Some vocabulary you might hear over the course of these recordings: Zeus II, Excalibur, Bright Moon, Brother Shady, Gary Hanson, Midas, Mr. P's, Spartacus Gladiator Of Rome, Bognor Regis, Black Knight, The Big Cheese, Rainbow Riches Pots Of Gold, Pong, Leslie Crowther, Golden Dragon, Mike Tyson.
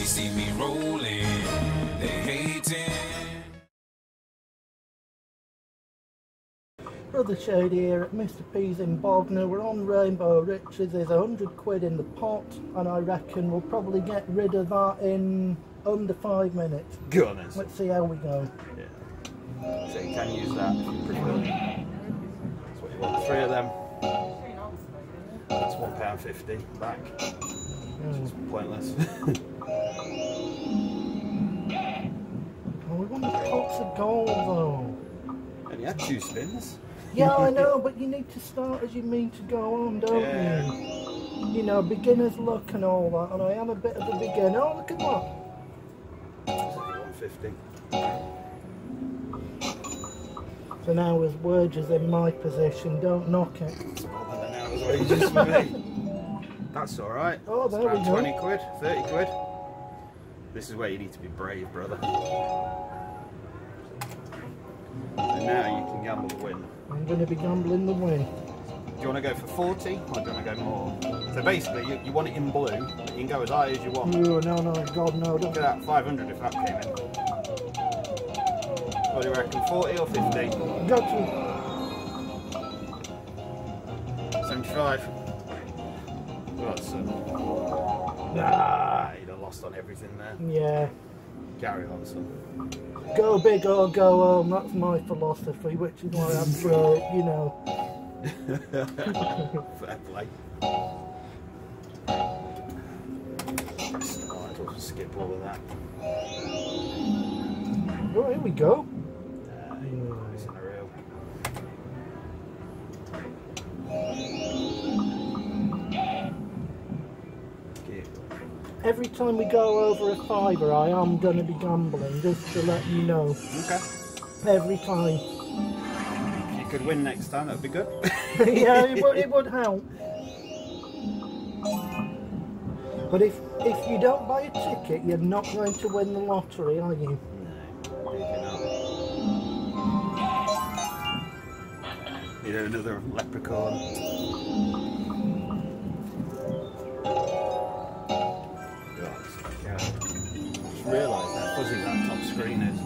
They see me rolling, they hating. Brother Shady here at Mr. P's in Bognor. We're on Rainbow Riches. There's 100 quid in the pot, and I reckon we'll probably get rid of that in under 5 minutes. Go on then. Let's see how we go. Yeah. So you can use that if you're pretty good. That's what you want, 3 of them. That's £1.50 back. Which is pointless. Well, we want the pots of gold though. And you had 2 spins. Yeah, I know, but you need to start as you mean to go on, don't you? You know, beginner's luck and all that, and I am a bit of a beginner. Oh, look at that. That's £1.50. An hour's wages in my position, don't knock it. It's more than an hour's wages for me. That's alright. Oh, there we go. 20 quid, 30 quid. This is where you need to be brave, brother. And now you can gamble the win. I'm going to be gambling the win. Do you want to go for 40 or do you want to go more? So basically, you want it in blue, but you can go as high as you want. No, no, no, God, no. Look at that, 500 if that came in. What do you reckon, 40 or 50? Got you. 75. Nah, he'd have lost on everything there. Yeah. Gary Hanson. Go big or go home, that's my philosophy, which is why I'm pro, you know. Fair play. I'll just skip all of that. Oh, here we go. Every time we go over a fiver, I am going to be gambling, just to let you know. Okay. Every time. If you could win next time, that would be good. Yeah, it would help. But if you don't buy a ticket, you're not going to win the lottery, are you? No, maybe not. You know, another leprechaun. Realise how fuzzy that top screen is.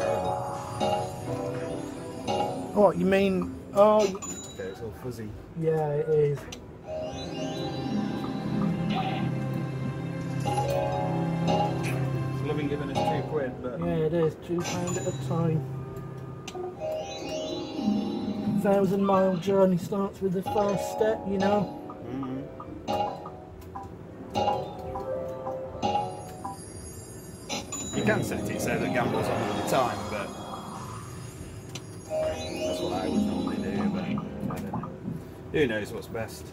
Terrible. What, you mean? Oh. Yeah, it's all fuzzy. Yeah, it is. It's loving giving us £2, but. Yeah, it is, £2 at a time. 1,000-mile journey starts with the first step, you know? You can set it so that gambles on all the time, but that's what I would normally do, but I don't know. Who knows what's best?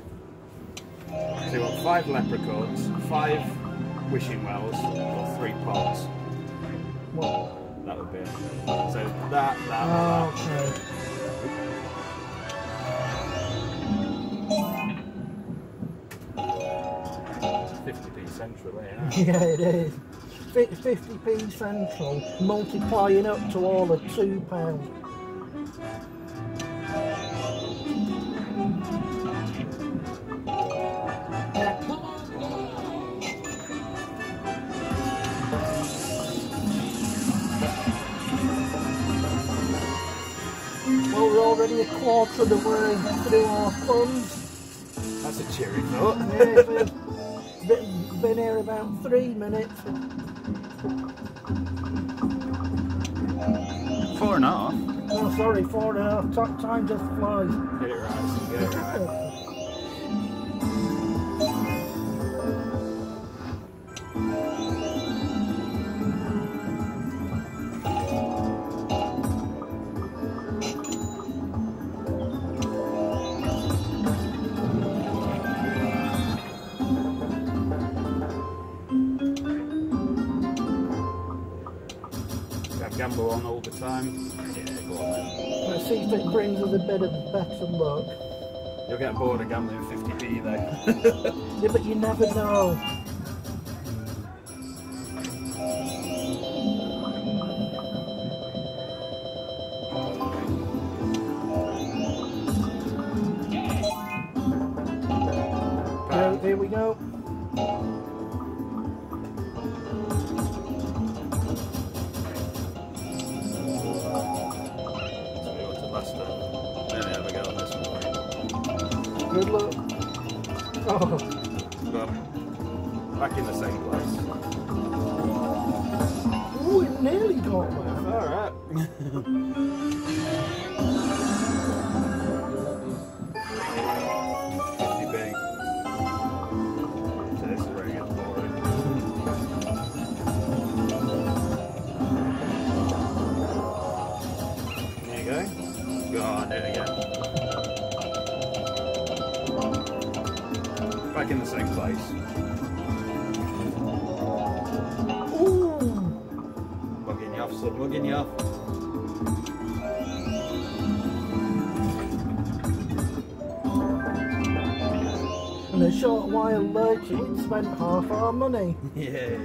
So you want 5 leprechauns, 5 wishing wells, or 3 pots. What? That would be it. So that. Oh, okay. It's 50p central, ain't it? Yeah, it is. 50p central, multiplying up to all of £2. Well, we're already a quarter of the way through our funds. That's a cheery thought. Yeah, we've been here about 3 minutes. 4.5. Oh, sorry, 4.5. Time just flies. Get it right. Get it right. Gamble on all the time. Let's see if it brings us a bit of better luck. You'll get bored of gambling 50p though. Yeah, but you never know. There we go. Good luck. Oh. Well, back in the same place. Ooh, it nearly got me. Alright. You bang. So this is where it gets boring. There you go. Go on, do it again. Back in the same place. Ooh. Bugging you off, son, bugging you off. In a short while later, we'd spent half our money. Yeah.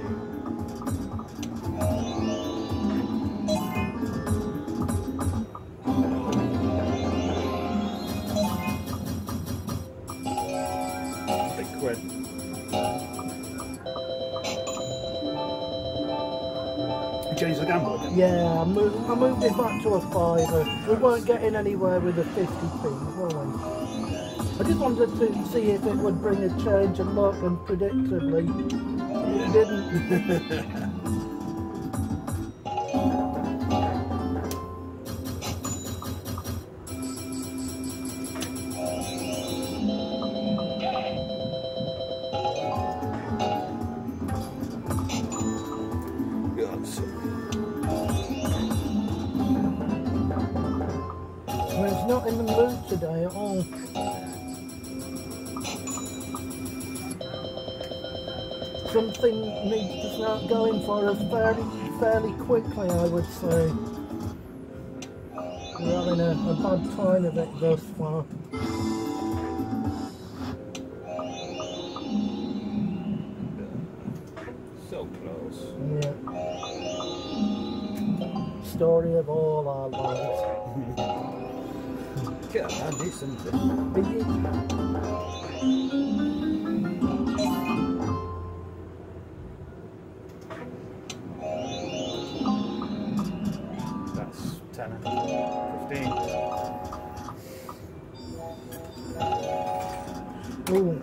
Yeah, I moved it back to a fiver. We weren't getting anywhere with a 50p, were we? I just wanted to see if it would bring a change of luck, and predictably, it didn't. God, sorry. Not in the mood today at all. Something needs to start going for us fairly quickly, I would say. We're having a bad time of it thus far. So close. Yeah. Story of all our lives. Yeah, I need something. That's 10 and 15. Ooh.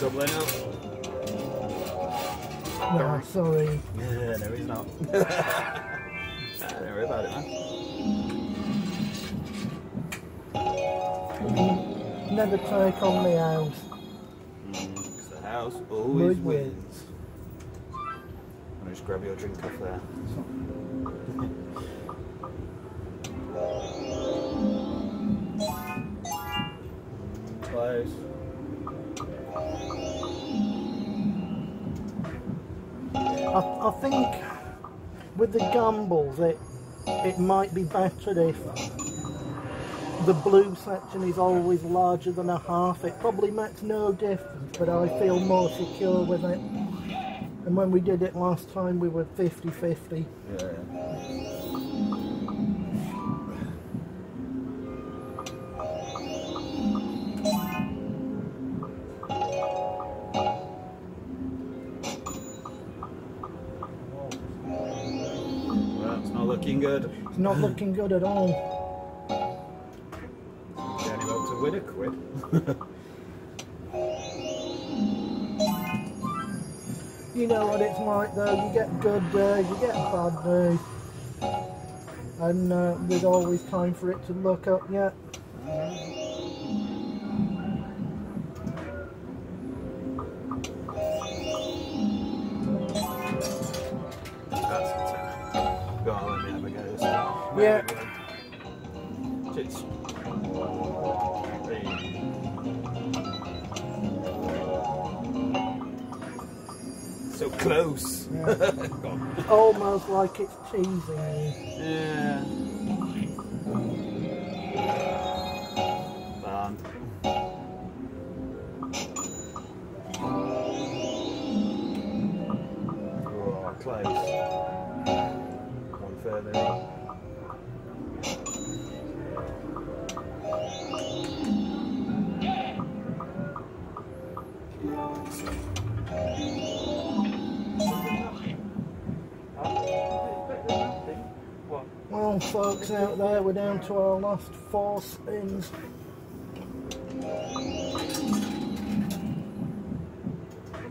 Doubling up. No, sorry. Yeah, no, he's not. Don't worry about it, man. Never take on the house. Because the house always wins. I'll just grab your drink off there. Close. I think with the gambles it might be better if the blue section is always larger than a half. It probably makes no difference, but I feel more secure with it. And when we did it last time we were 50-50. Yeah. Good. It's not looking good at all. Danny wants to win a quid. You know what it's like though, you get good days, you get bad days. And there's always time for it to look up yet. Yeah. It's so close. Yeah. Almost like it's cheesy. Yeah. Fun. Oh, close. One further up. on, folks, out there. We're down to our last 4 spins.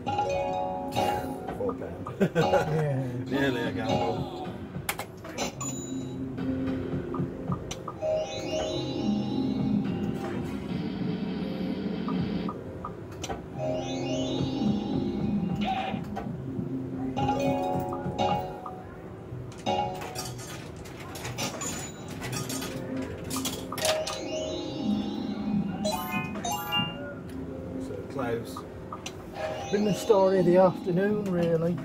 £4. Yeah. Nearly a gamble. Been the story of the afternoon, really.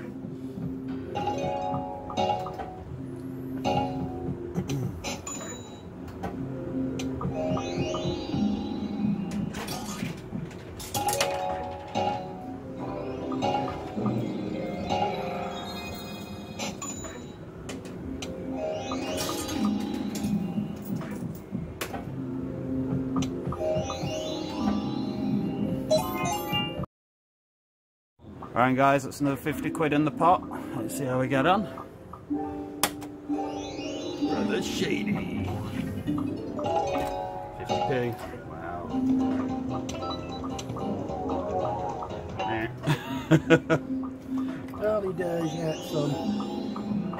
Alright guys, that's another 50 quid in the pot. Let's see how we get on. Brother Shady. 50p. Wow. Early days yet, son.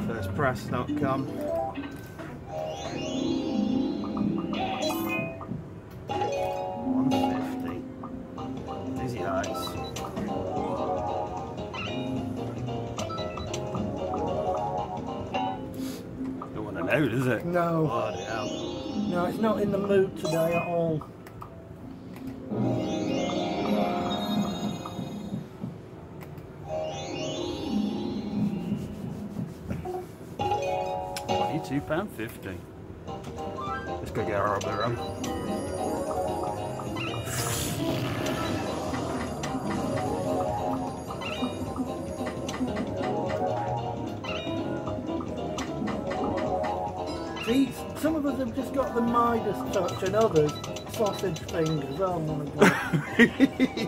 Firstpress.com. Is it? No. Bloody hell. No, it's not in the mood today at all. £22.50. Let's go get our other one. Some of us have just got the Midas touch and others sausage fingers. Oh my god.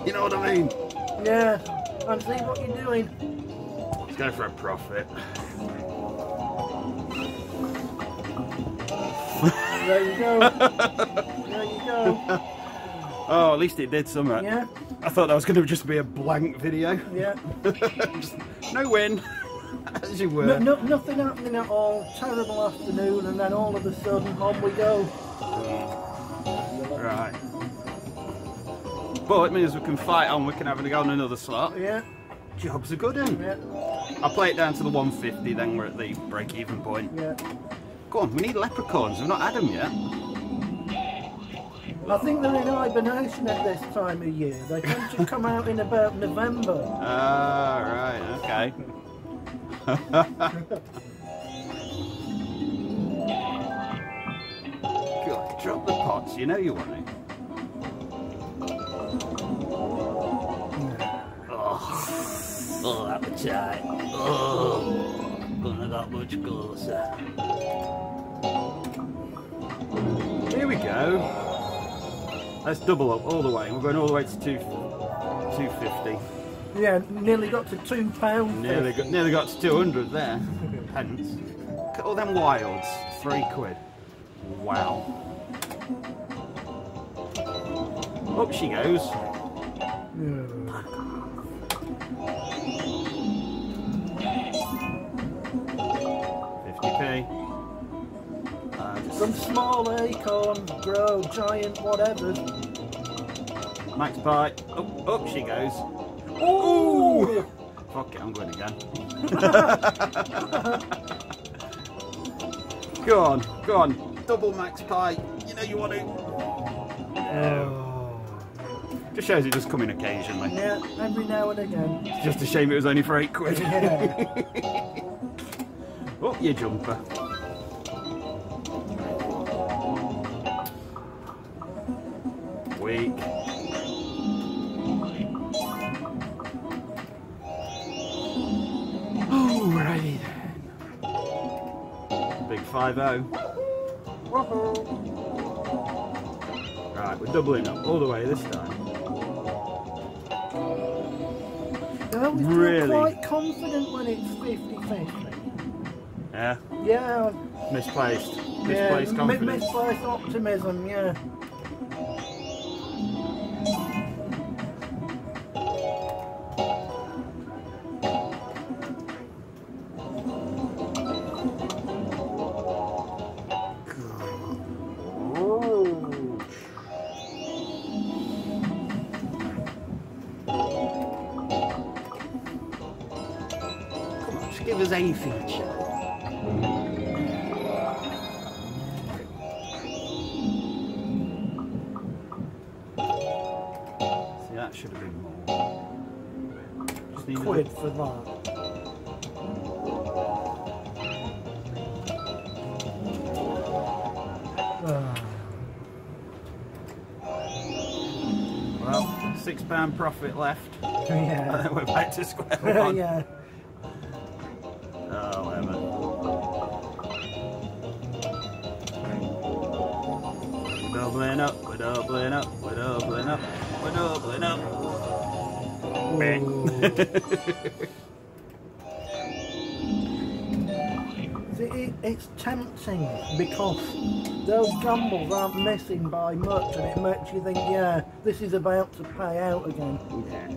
You know what I mean? Yeah. And see what you're doing. Let's go for a profit. There you go. There you go. Oh, at least it did something. Yeah. I thought that was going to just be a blank video. Yeah. Just no win. As you were. No, nothing happening at all, terrible afternoon, and then all of a sudden, on we go. Right. But it means we can fight on, we can have a go on another slot. Yeah. Jobs are good, then. Yeah. I'll play it down to the 150, then we're at the break-even point. Yeah. Go on, we need leprechauns, we've not had them yet. I think they're in hibernation at this time of year. They tend to come out in about November. Ah, right, okay. God, drop the pots, you know you want it. Oh, oh, appetite. Oh, couldn't have got much closer. Here we go. Let's double up all the way. We're going all the way to 250. Yeah, nearly got to £2. Nearly got to 200 there. Pence. Look at all them wilds. £3. Wow. Up she goes. Yeah. 50p. Some small acorn, grow, giant, whatever. Max pie. Up she goes. Ooh! Fuck it, I'm going again. Go on, go on. Double max pie. You know you want to. Oh. Just shows it does come in occasionally. Yeah, every now and again. It's just a shame it was only for £8. Yeah. Up your jumper. Weak. Alrighty then. Big 5-0. Right, we're doubling up all the way this time. I always feel quite confident when it's 50-50. Yeah? Yeah. Misplaced. Misplaced confidence. Misplaced optimism, yeah. Give us a feature. See, that should have been more. Just need quid for that. Well, £6 profit left. Yeah. And then we're back to square one. Yeah. We're doubling up. It's tempting because those gambles aren't missing by much, and it makes you think, yeah, this is about to pay out again. Yeah.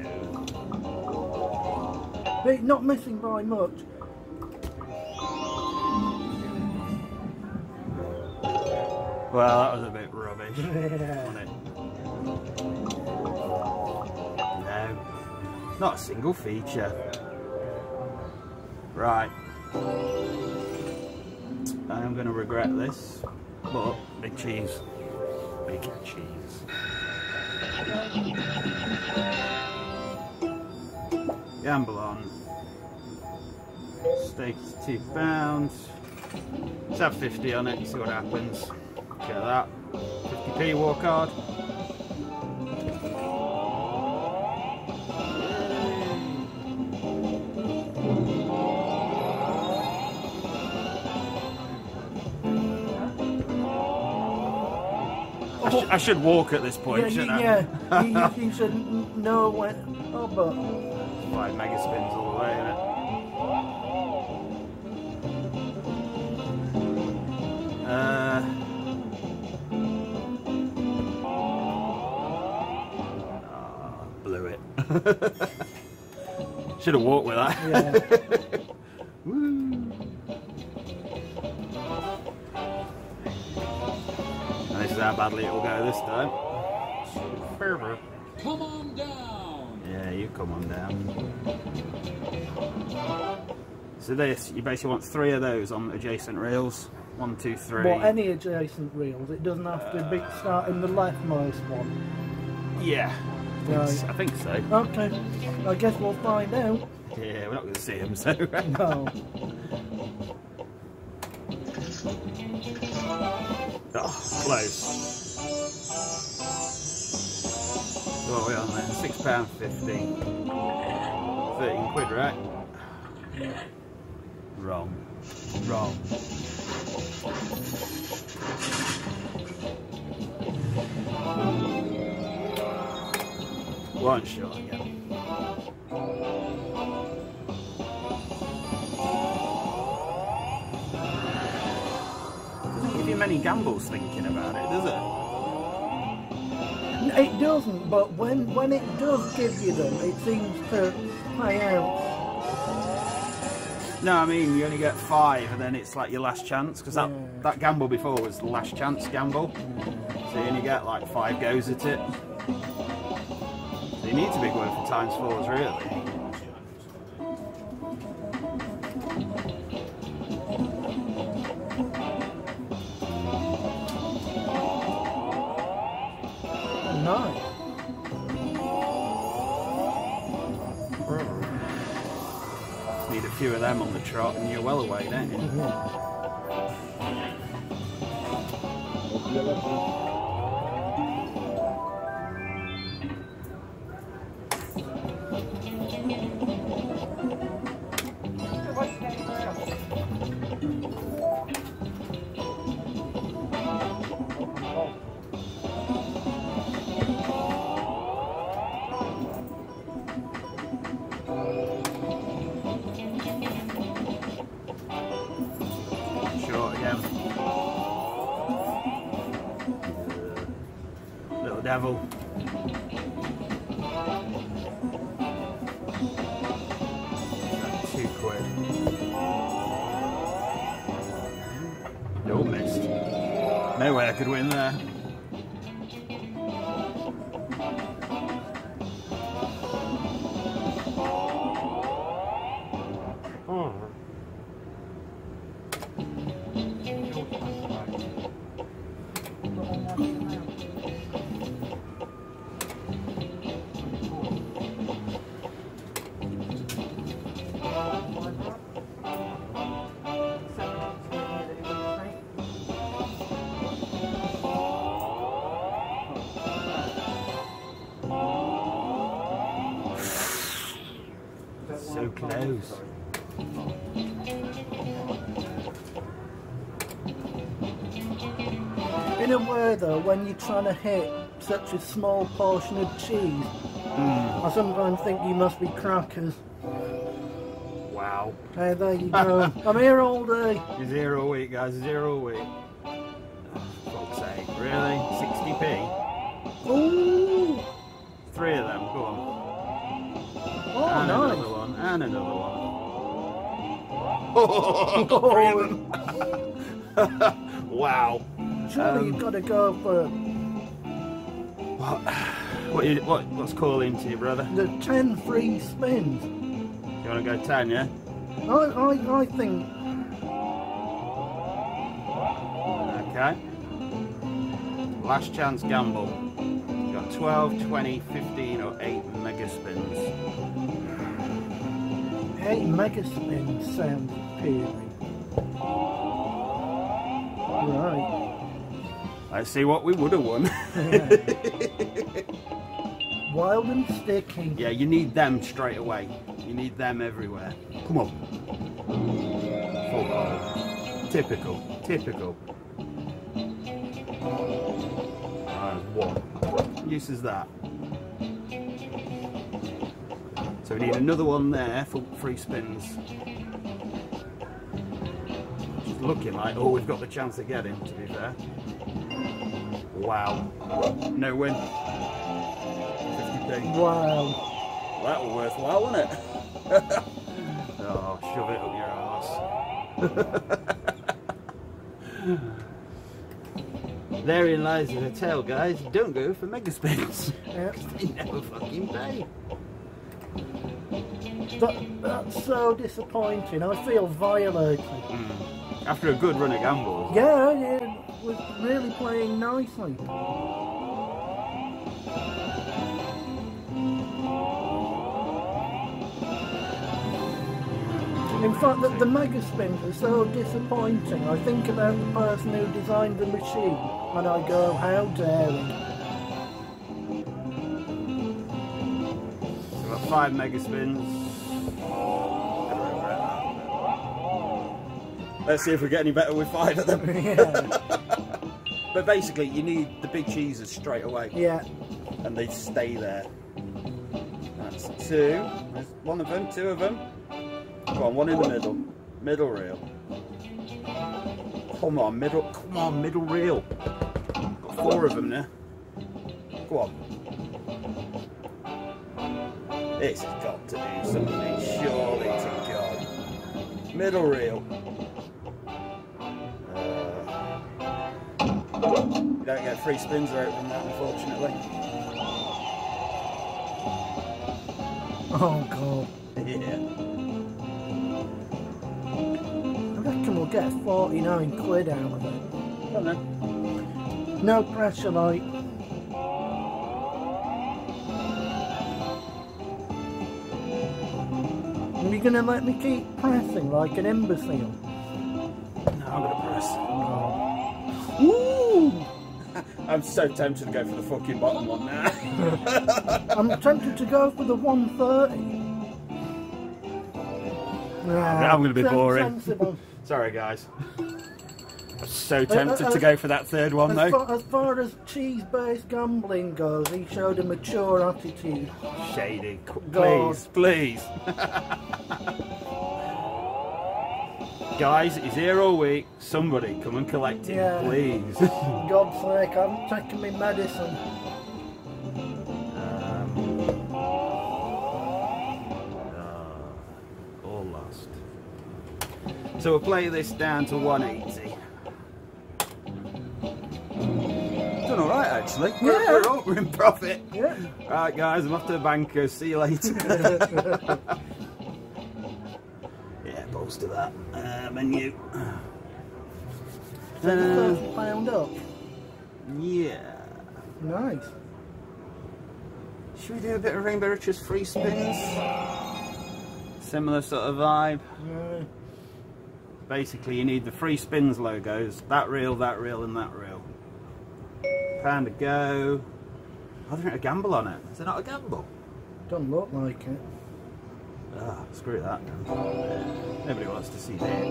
But it's not missing by much. Well, that was a bit rubbish, yeah. Wasn't it? No, not a single feature. Right. I am going to regret this, but big cheese. Big cheese. Gamble on. Stakes £2. Let's have 50 on it and see what happens. Look at that. 50p war card. I should walk at this point, shouldn't I? Yeah, you should know when. Oh, but. 5 mega spins all the way, innit? Blew it. Should have walked with that. Yeah. Woo. And this is how badly it will go this time. Come on down. Yeah, you come on down. So this, you basically want 3 of those on adjacent rails. 1, 2, 3. Well, any adjacent reels. It doesn't have to be start in the leftmost one. Yeah, I think so. Okay, I guess we'll find out. Yeah, we're not going to see them, so. No. Oh, close. What are we on then? £6.50. 13 quid, right? Wrong. Wrong. One shot again. Doesn't give you many gambles thinking about it, does it? It doesn't, but when it does give you them, it seems to play out. No, I mean, you only get 5 and then it's like your last chance, because that gamble before was the last chance gamble. So you only get like 5 goes at it. So you need to be going for times 4s, really. Few of them on the trot and you're well away, don't you? devil. £2. No, missed. No way I could win there. In a way though, when you're trying to hit such a small portion of cheese, I sometimes think you must be crackers. Wow. Hey, there you go. I'm here all day. He's here all week, guys. He's here all week. For fuck's sake. Really? 60p? Ooh. Three of them. Go on. Oh, and nice. Another one, and another one. Oh, wow. Surely you've got to go for... What's calling to you, brother? The 10 free spins. You want to go 10, yeah? I think... Okay. Last chance gamble. You've got 12, 20, 15 or 8 mega spins. 8 mega spins sound appealing. Right. Let's see what we would have won. Yeah. Wild and sticky. Yeah, you need them straight away. You need them everywhere. Come on. Full goal. Typical. Typical. What use is that? So we need another one there for free spins. Just looking like, oh, we've got the chance of getting, to be fair. Wow. No win. 50p. Wow. That was worthwhile, wasn't it? Oh, shove it up your arse. Therein lies the tale, guys. Don't go for mega spins. Yep. They never fucking pay. That's so disappointing. I feel violated. After a good run of gambles. Yeah, yeah, was really playing nicely. In fact, the mega spins are so disappointing. I think about the person who designed the machine and I go, how dare he? 5 mega spins. Let's see if we get any better with 5 of them. Yeah. But basically, you need the big cheeses straight away. Yeah. And they stay there. That's 2. There's 1 of them, 2 of them. Come on, 1 in the middle. Middle reel. Come on, middle. Come on, middle reel. Got 4 of them now. Go on. It's got to do something, surely to God. Middle reel. You don't get free spins out from that, unfortunately. Oh, God. Yeah. I reckon we'll get 49 quid out of it. I don't know. No pressure, like. Are you going to let me keep pressing like an imbecile? No, I'm going to press. Oh. Ooh! I'm so tempted to go for the fucking bottom one now. I'm tempted to go for the 130. I'm going to be boring. Sorry, guys. I'm so tempted to go for that third one, though. As far as cheese-based gambling goes, he showed a mature attitude. Shady. Please, please. Guys, he's here all week. Somebody come and collect him, please. God's sake, I haven't taken my medicine. So we'll play this down to 180. Done all right, actually. Yeah. We're in profit. Yeah. Right, guys, I'm off to the banker. See you later. Yeah, balls to that menu. £1 up. Yeah. Nice. Should we do a bit of Rainbow Riches free spins? Similar sort of vibe. Yeah. Basically, you need the free spins logos. That reel, and that reel. £1 to go. Oh, there ain't a gamble on it. Is there not a gamble? Doesn't look like it. Ah, screw that. Nobody wants to see that.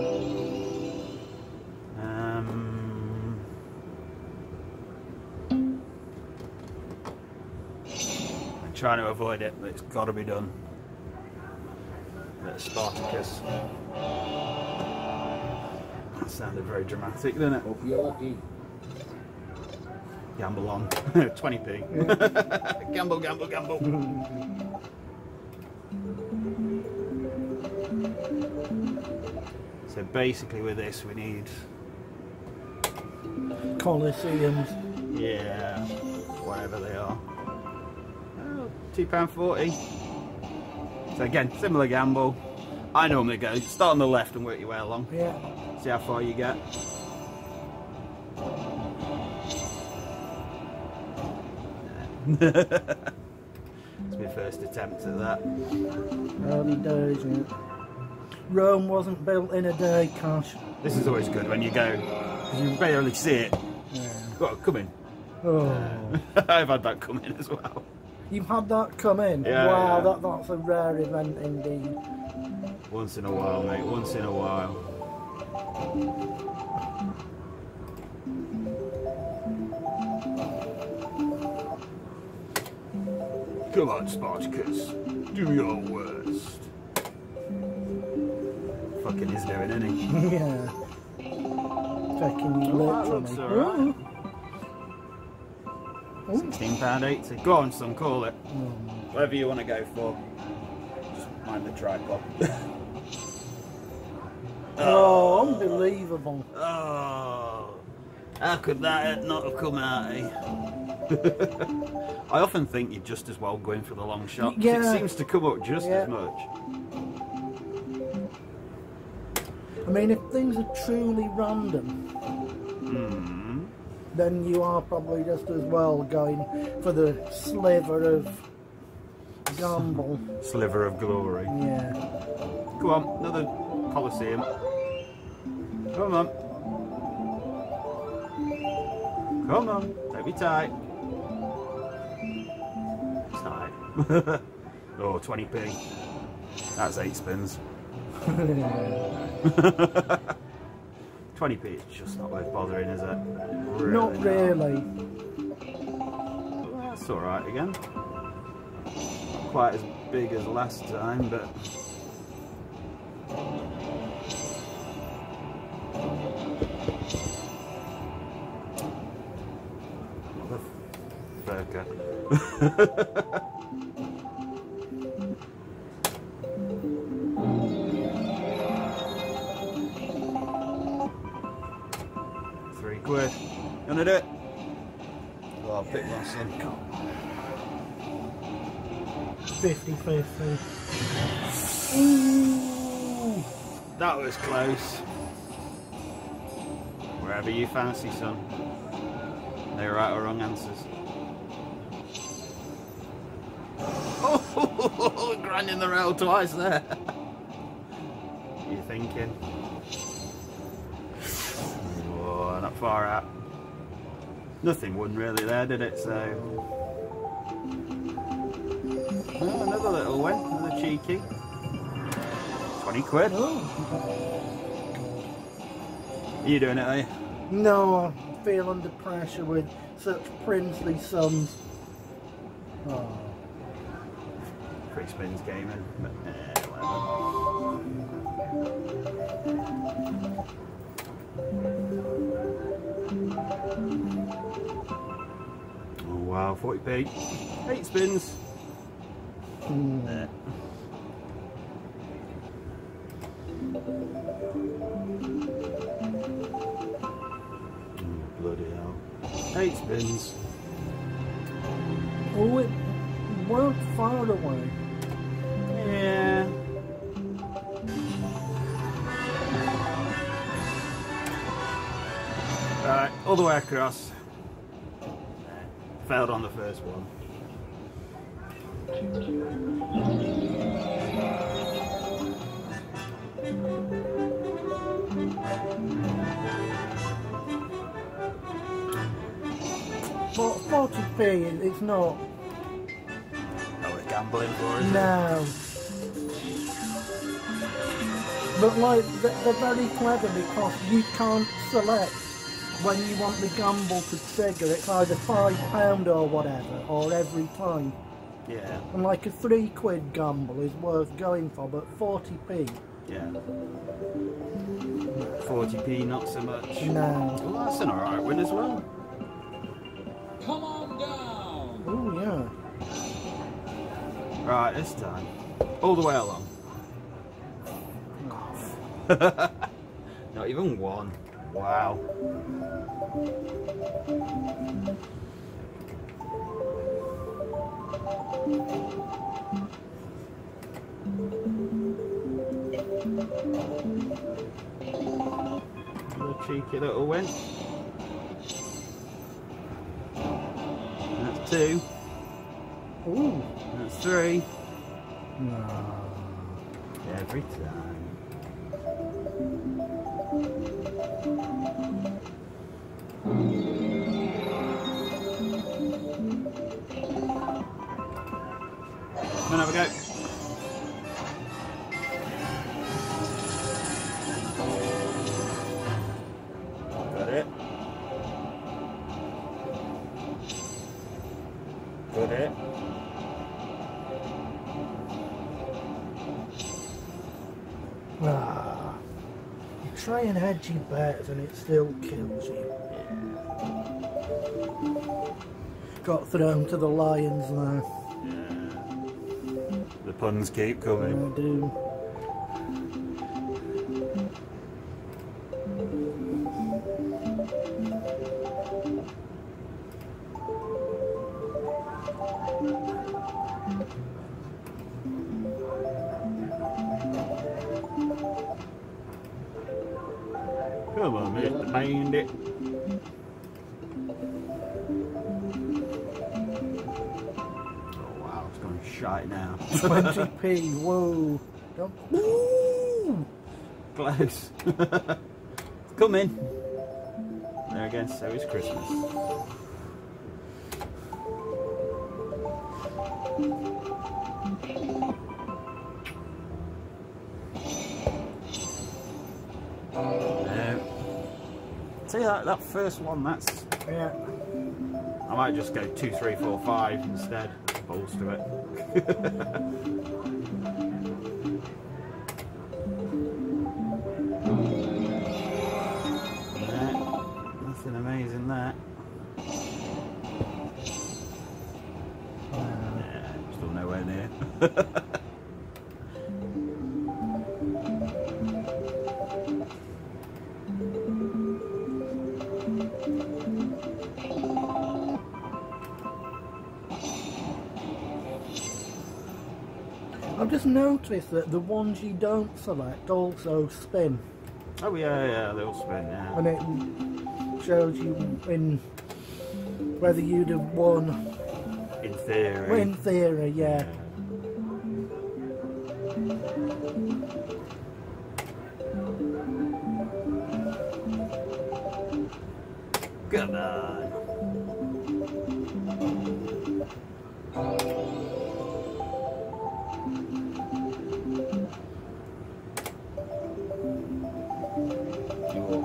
I'm trying to avoid it, but it's got to be done. A bit of Spartacus. That sounded very dramatic, didn't it? Hope you're lucky. Gamble on. 20p. Yeah. Gamble, gamble, gamble. So basically with this we need... Colosseums. Yeah, whatever they are. Oh, £2.40. So again, similar gamble. I normally go, start on the left and work your way along. Yeah. See how far you get. It's my first attempt at that. Early days, yeah. Rome wasn't built in a day, Cash. This is always good when you go, because you barely see it. Yeah. Got it coming. Oh. I've had that coming as well. You've had that coming? Yeah, wow, yeah. That's a rare event indeed. Once in a while, mate, once in a while. Come on, Spartacus, do your worst. Fucking is there, isn't he? Yeah. Fucking literally. Right. £16.80. Go on, son, call it. Whatever you want to go for. Just mind the tripod. Oh, unbelievable. Oh. How could that not have come out, eh? I often think you're just as well going for the long shot. Yeah. It seems to come up just as much. I mean, if things are truly random, then you are probably just as well going for the sliver of gamble. Sliver of glory. Yeah. Come on, another Colosseum. Come on. Come on, don't be tight. Oh, 20p. That's 8 spins. 20p is just not worth bothering, is it? Really not really. Well, that's alright again. Not quite as big as last time, but... Motherfucker. £3. Gonna do it. Oh, I'll pick my son. 50-50. Ooh, that was close. Wherever you fancy, son. No right or wrong answers. Oh, grinding the rail twice there. What are you thinking? Far out. Nothing won really there, did it? So oh, another little one, another cheeky. £20. Oh. Are you doing it, are you? No, I feel under pressure with such princely sums. Oh. Free spins gaming, but whatever. Oh wow, 40p. 8 spins. Nah. 8 pins. Oh, it worked far away. Yeah. Alright, all the way across. Failed on the first one. But 40p, it's not. That was gambling for, isn't no. It? No. But like, they're very clever because you can't select when you want the gamble to trigger. It's either £5 or whatever, or every time. Yeah. And like a £3 gamble is worth going for, but 40p. Yeah. 40p, not so much. No. Well, that's an alright win as well. Come on down! Oh, yeah. Right, this time. All the way along. Oh. Not even one. Wow. A cheeky little win. That's 2. Ooh. That's 3. No. Every time. Come on, have a go. Got it. Got it. Ah, you try and hedge your bets and it still kills you. Yeah. Got thrown to the lions there. The puns keep coming. I do. Come on, Mr. Bandit. Right now. 20p, whoa. Woo! Close. Come in. There again, so is Christmas. See that first one, that's... Yeah. I might just go 2, 3, 4, 5 instead. Balls to it. Nothing amazing there. Yeah, still nowhere near. I've just noticed that the ones you don't select also spin. Oh yeah, they'll spin, yeah. And it shows you in whether you'd have won. In theory. Well, in theory, yeah. Come on.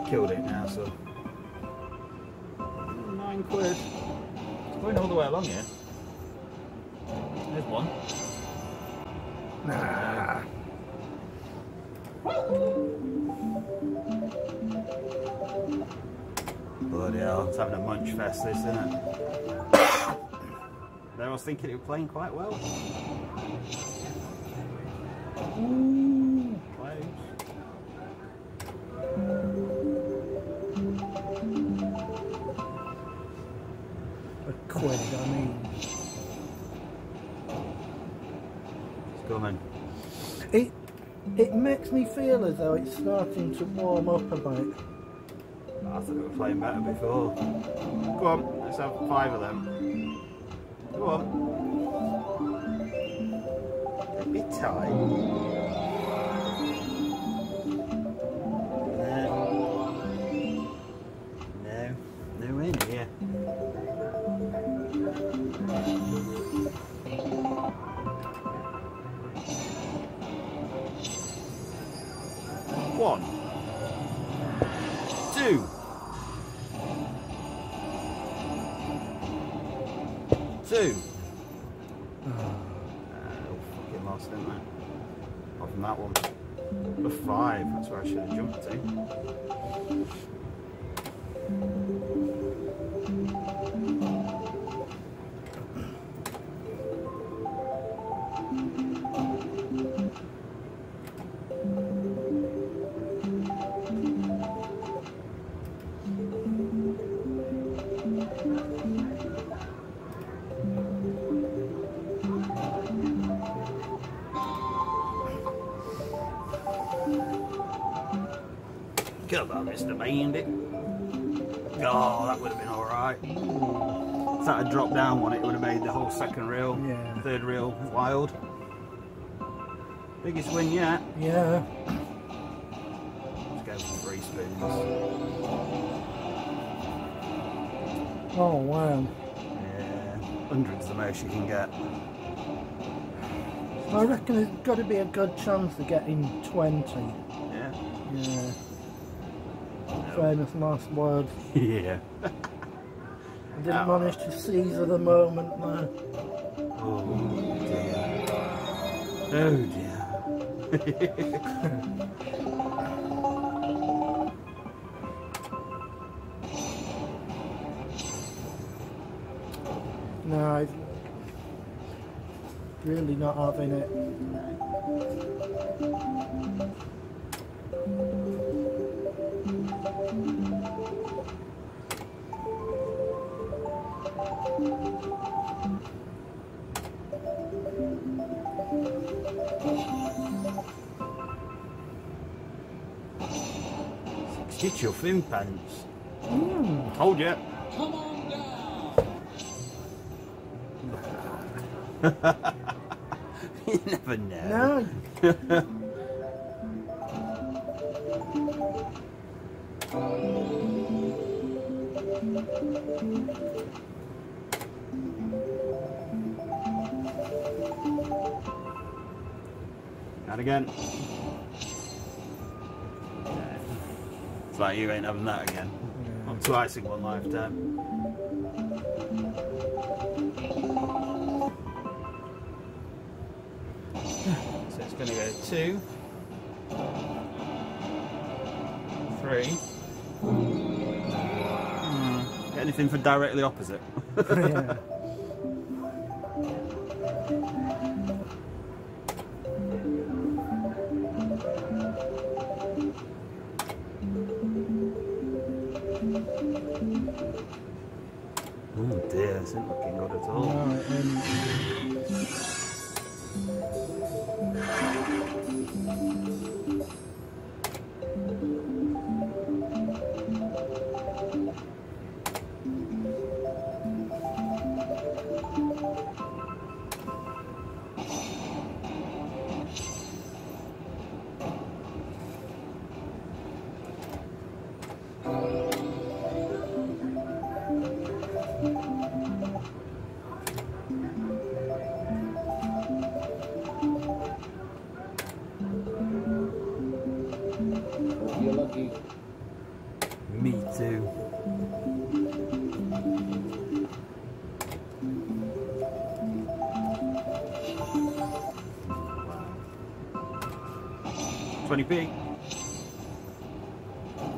Killed it now, so 9 quid. It's going all the way along here. There's one. Nah. Bloody hell, it's having a munch fest, this, isn't it? There, I was thinking it was playing quite well. Ooh, close. It makes me feel as though it's starting to warm up a bit. I thought we were playing better before. Go on, let's have 5 of them. Go on. Let me time. Two. Fucking lost, didn't I? Apart from that one. The 5, that's where I should have jumped to. Come on, Mr. Bandit. Oh, that would have been alright. If that had dropped down one, it would have made the whole second reel, yeah. Third reel wild. Biggest win yet. Yeah. Let's go for 3 spoons. Oh, wow. Yeah, 100's the most you can get. I reckon there's got to be a good chance of getting 20. Yeah? Yeah. Famous last word. Yeah. I didn't manage to seize at the moment there. Oh dear. Oh dear. No, I'm really not having it. Get your fin pants. Mm. Told ya. Come on down. You never know. No. And again. It's like you ain't having that again. Not twice in one lifetime. So it's going to go 2, 3. Get anything for directly opposite? Yeah. Big.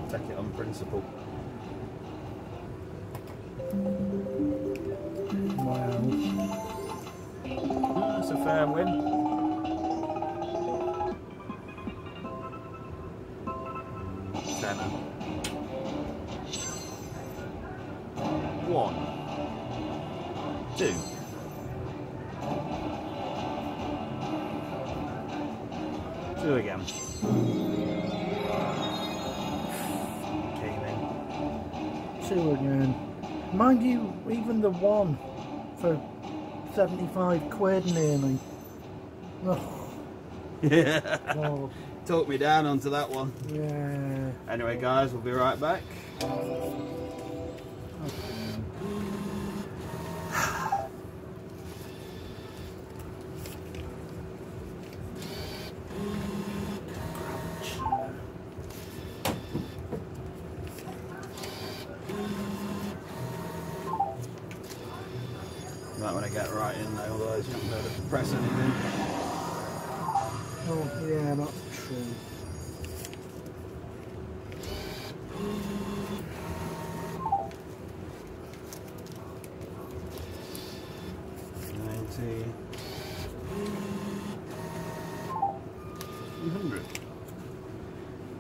Take it on principle. Wow. That's a fair win. Seven. 1, 2. 2 again. Mind you, even the one for 75 quid nearly. Oh. Yeah. Oh. Talked me down onto that one. Yeah. Anyway, guys, we'll be right back. Might want to get right in there, otherwise you haven't got to press anything. Oh, yeah, that's true.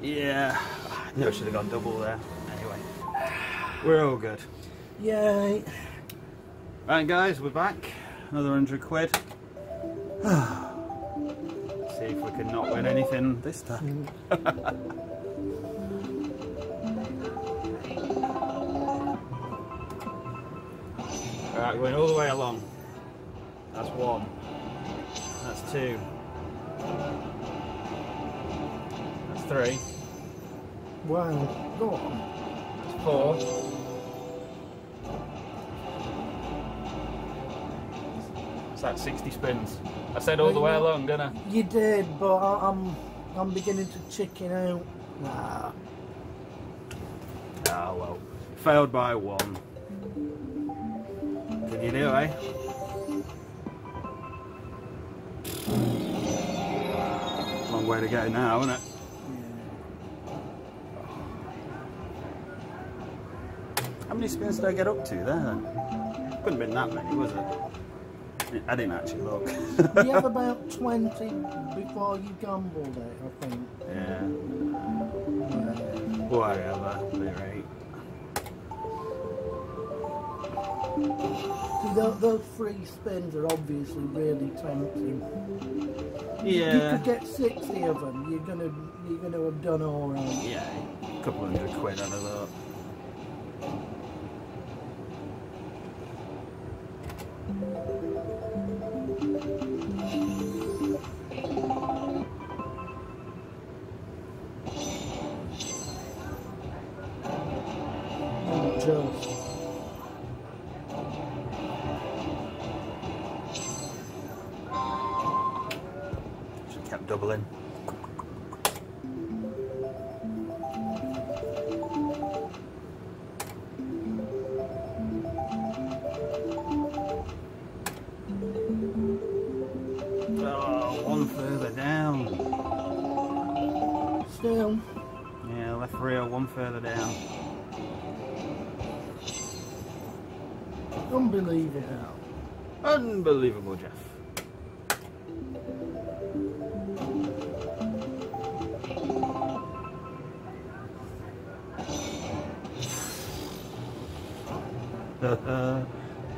Yeah, I knew I should have gone double there. Anyway, we're all good. Yay. Right, guys, we're back. Another 100 quid. See if we can not win anything this time. Right, going all the way along. That's one. That's two. That's three. Wow, go on. That's four. That's 60 spins. I said all the way along, didn't I? You did, but I'm beginning to chicken out. Nah. Ah, well. Failed by one. Did you do, eh? Long way to go now, isn't it? Yeah. How many spins did I get up to there then? Couldn't have been that many, was it? I didn't actually look. You have about 20 before you gambled it, I think. Yeah. Whatever, they're right. See, those three spins are obviously really tempting. Yeah. If you could get 60 of them, you're gonna have done all right. Yeah, a couple hundred quid out of that. Doubling. Oh, one further down. Still. Yeah, left rear, one further down. Unbelievable. Unbelievable, Jeff.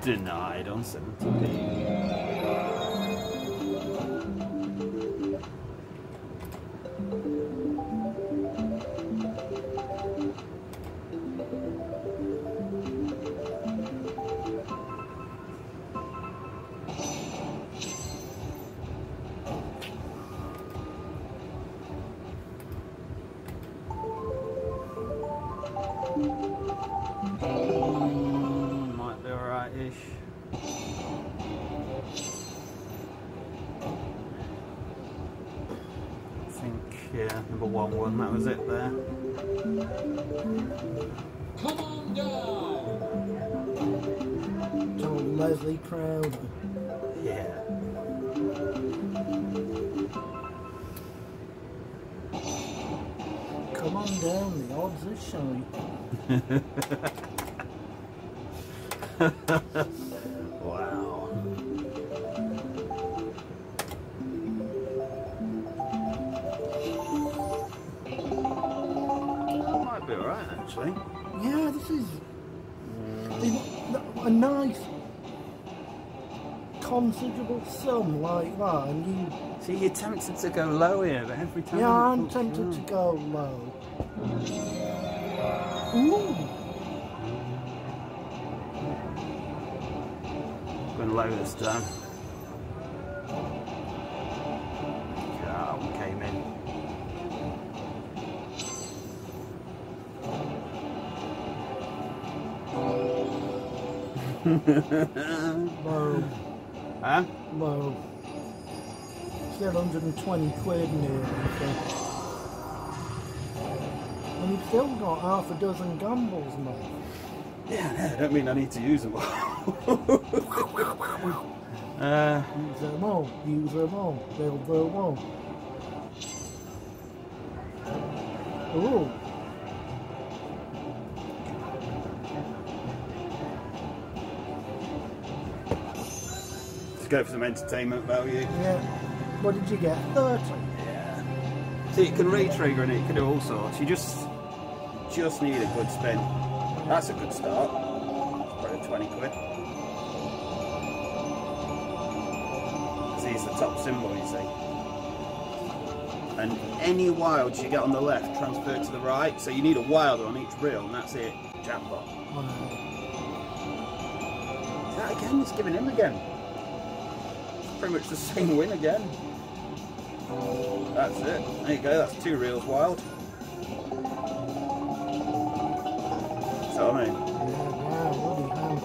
Denied on 70p. Yeah, number one, that was it there. Come on down! Told Leslie Crowther. Yeah. Come on down, the odds are showing. Wow. Actually. Yeah, this is a nice considerable sum like that, and you see you're tempted to go low here, but every time. Yeah, I'm tempted to go low. Ooh. blow that's done. That one came in. Boom. Huh? Boom. Still 120 quid nearly. And you've still got half a dozen gambles, mate. Yeah, I don't mean I need to use them all. Use them all. Use them all. They'll go all. Ooh. Go for some entertainment value. Yeah. What did you get? 30. Yeah. So you can re-trigger and it can do all sorts. You just need a good spin. That's a good start. Probably 20 quid. See, it's the top symbol, you see. And any wilds you get on the left transfer to the right. So you need a wild on each reel, and that's it. Jackpot. Oh, no. That again, it's giving him again. Pretty much the same win again. That's it. There you go, that's two reels wild. So I mean,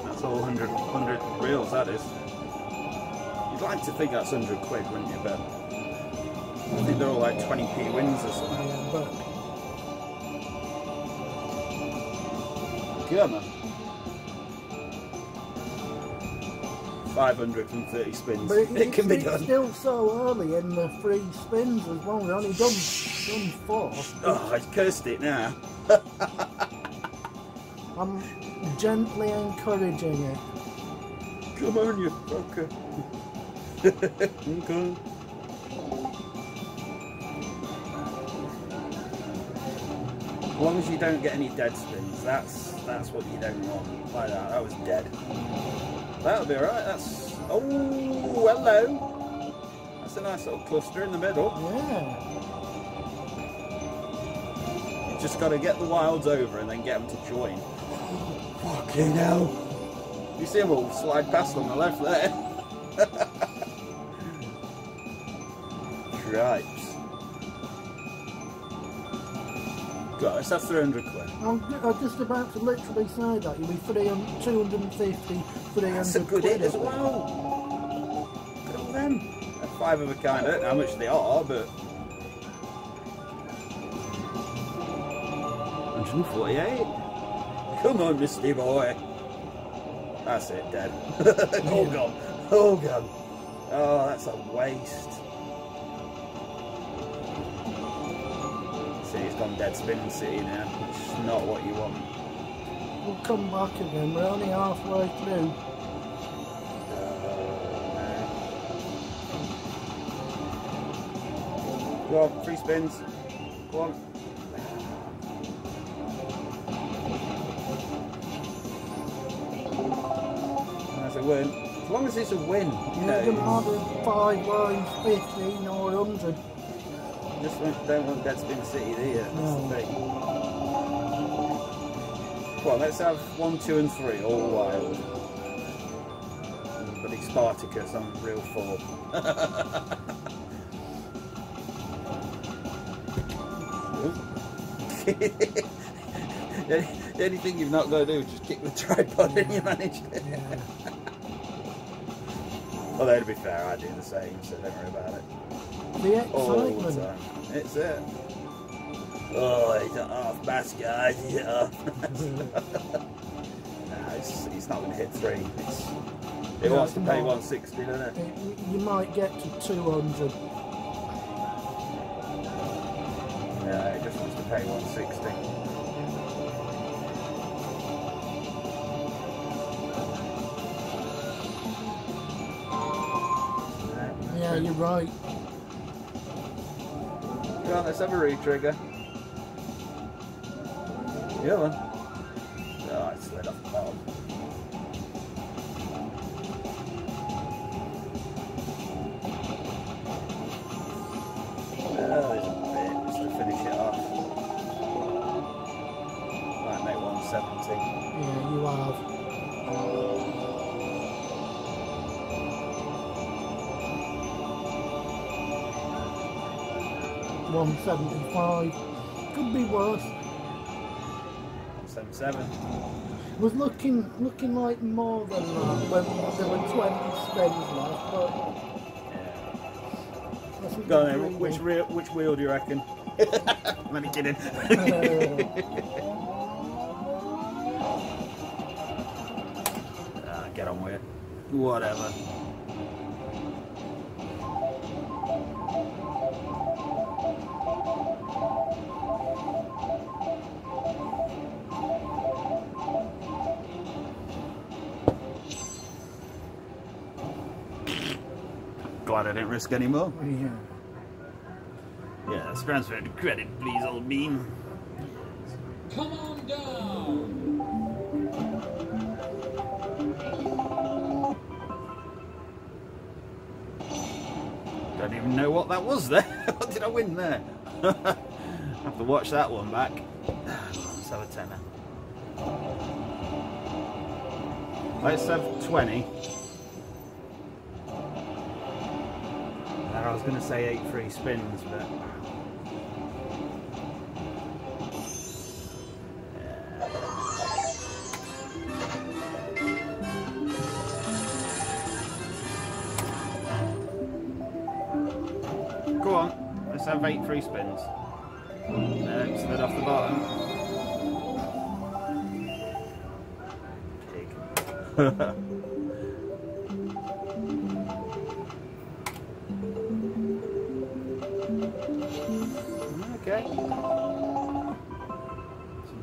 that's all 100 reels, that is. You'd like to think that's 100 quid, wouldn't you, Ben? I think they're all like 20p wins or something. Yeah, man. 530 spins. But it can be done. It's still so early in the free spins as well. We've only done four. Oh, I've cursed it now. I'm gently encouraging it. Come on, you fucker. Okay. As long as you don't get any dead spins, that's what you don't want. Like that. That was dead. That'll be alright, that's... Oh, hello! That's a nice little cluster in the middle. Yeah. You've just got to get the wilds over and then get them to join. Fucking hell! You see them all slide past on the left there. Cripes. Gosh, that's 300 quid. I'm just about to literally say that. You'll be 250. That's a good hit as well. Look at all them. They're five of a kind. I don't know how much they are, but 148. Come on, Misty boy. That's it, dead. All gone. All gone. Oh, that's a waste. See, it's gone dead spinning city now, which is not what you want. We'll come back again, we're only halfway through. Go on, three spins. Go on. That's a win. As long as it's a win. You don't have 5, 1, 15 or 100. Just don't want dead spin city, do you? That's the thing. Well, let's have 1, 2 and 3 all wild. But it's Spartacus on real 4. The only thing you've not got to do is just kick the tripod and you manage it. Although to be fair, I do the same, so don't worry about it. The excitement. The time. It's it. Oh, he's not half bass, guys. He's not half bass. Nah, it's not going to hit 3. It wants to pay 160, doesn't it? You might get to 200. No, it just wants to pay 160. Yeah, you're right. Go on, let's have a re-trigger. Yeah, man. Oh, it slid off the bottom. There's a bit just to finish it off. Might make 170. Yeah, you have. 175. Could be worse. 77. Was looking like more than that when there were 20 spins left, but go on then, which wheel do you reckon? I'm only kidding. Get on with it. Whatever. Glad I didn't risk any more. Yeah. Yeah, let's transfer it to credit, please, old bean. Come on down! Don't even know what that was there. What did I win there? I have to watch that one back. Let's have a tenner. Let's have 20. I was going to say 8 free spins, but go on, let's have 8 free spins. Slid off the bottom. Pig.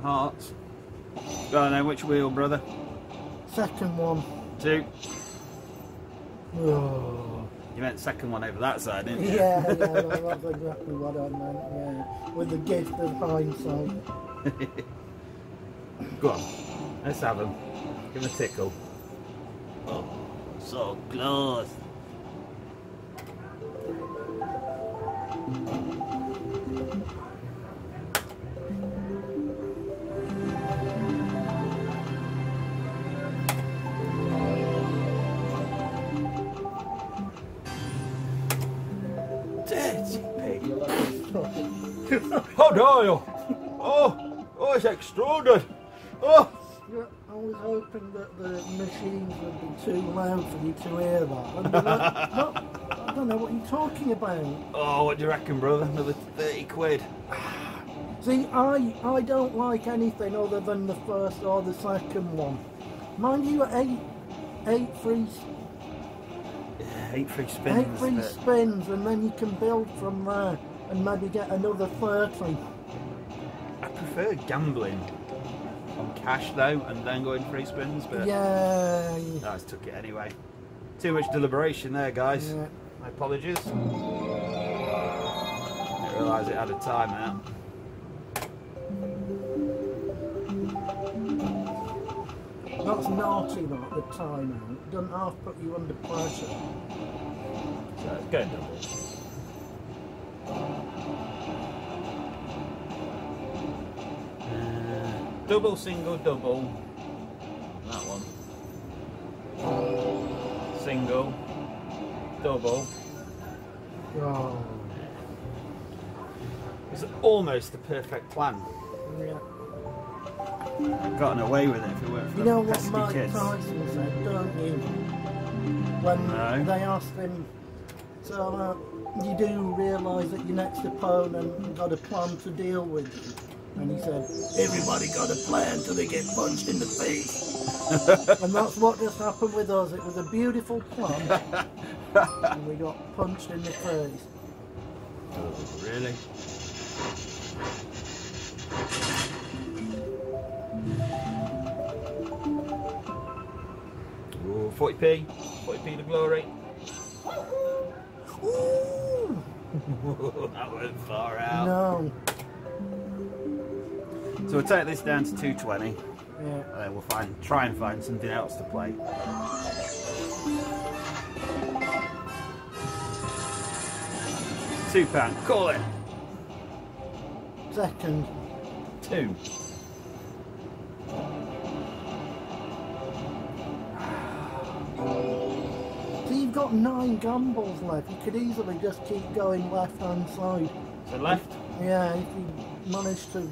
Hearts. Don't know which wheel, brother. Second one. 2. Oh. You meant second one over that side, didn't you? Yeah, yeah, that's exactly what I meant. Yeah, with the gift of hindsight. Go on, let's have them. Give them a tickle. Oh, so close. Oh, it's extraordinary. Oh. Yeah, I was hoping that the machines would be too loud for you to hear that. I don't know what you're talking about. Oh, what do you reckon, brother? Another 30 quid. See, I don't like anything other than the first or the second one. Mind you, eight free spins. Yeah, 8 free spins. 8 free spins, and then you can build from there and maybe get another 30. I prefer gambling on cash though, and then going free spins, but yeah, I just took it anyway. Too much deliberation there, guys. Yeah. My apologies. I didn't realise it had a timeout. That's naughty, not the timeout. It doesn't half put you under pressure. So it's going double. Double, single, double. That one. Single. Double. Oh. It's almost the perfect plan. Yeah. I've gotten away with it if it weren't for the pesky kids. You know what Mike Tyson said, don't you? When they asked him, so you do realise that your next opponent got a plan to deal with you? And he said, everybody got a plan till they get punched in the face. And that's what just happened with us. It was a beautiful plan, and we got punched in the face. Oh, really? Ooh, 40p. 40p to glory. Ooh. That went far out. No. So we'll take this down to 220, and then we'll try and find something else to play. £2, call it. Second. 2. So you've got 9 gambles left. You could easily just keep going left hand side. The left? Yeah, if he managed to. With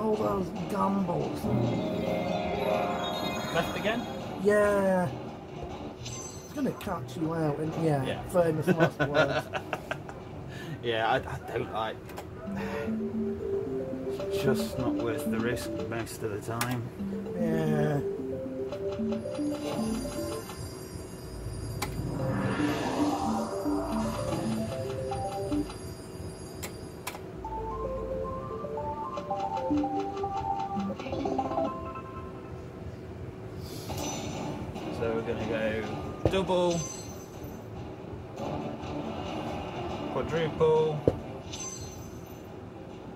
all those gambles. Left again? Yeah. It's going to catch you out, and yeah. Famous last words. Yeah, I don't like. It's just not worth the risk most of the time. Yeah. So we're going to go double, quadruple.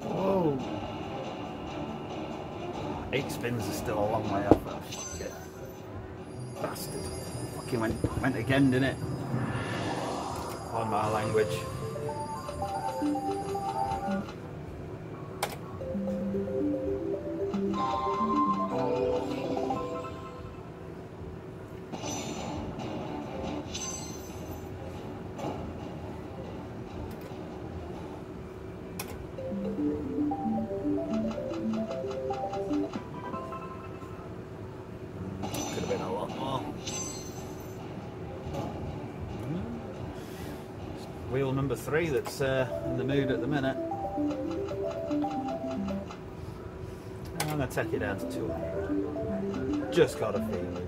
Whoa. 8 spins are still a long way off. Shit. Bastard. Fucking went again, didn't it? On my language. Number 3 that's in the mood at the minute. I'm going to take it down to 200. Just got a feeling.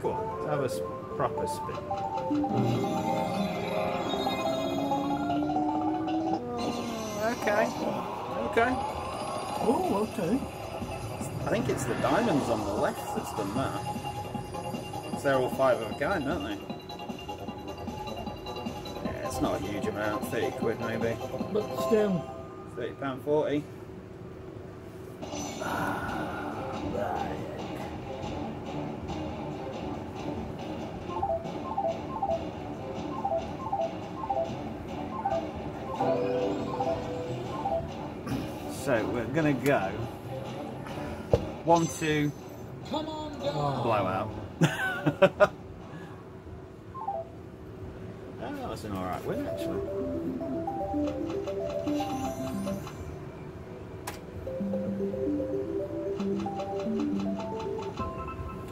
Come on, let's have a proper spin. Okay. Oh, okay. I think it's the diamonds on the left that's done that. Because they're all 5 of a kind, aren't they? Yeah, it's not a huge amount, 30 quid maybe. But still. £30.40. So we're going to go. 1, 2, come on, blowout. Oh, that's an alright win actually.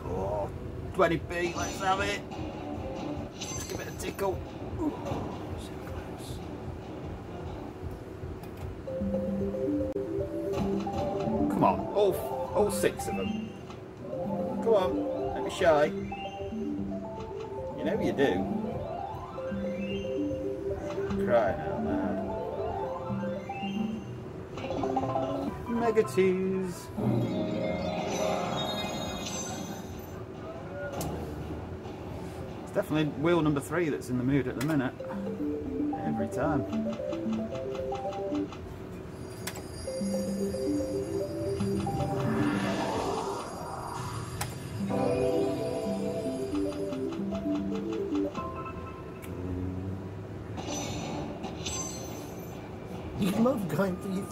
Oh, 20p, let's have it. Let's give it a tickle. Ooh. Come on. Oh. All 6 of them. Come on, don't be shy. You know you do. Crying out loud. Mega 2s. It's definitely wheel number 3 that's in the mood at the minute. Every time.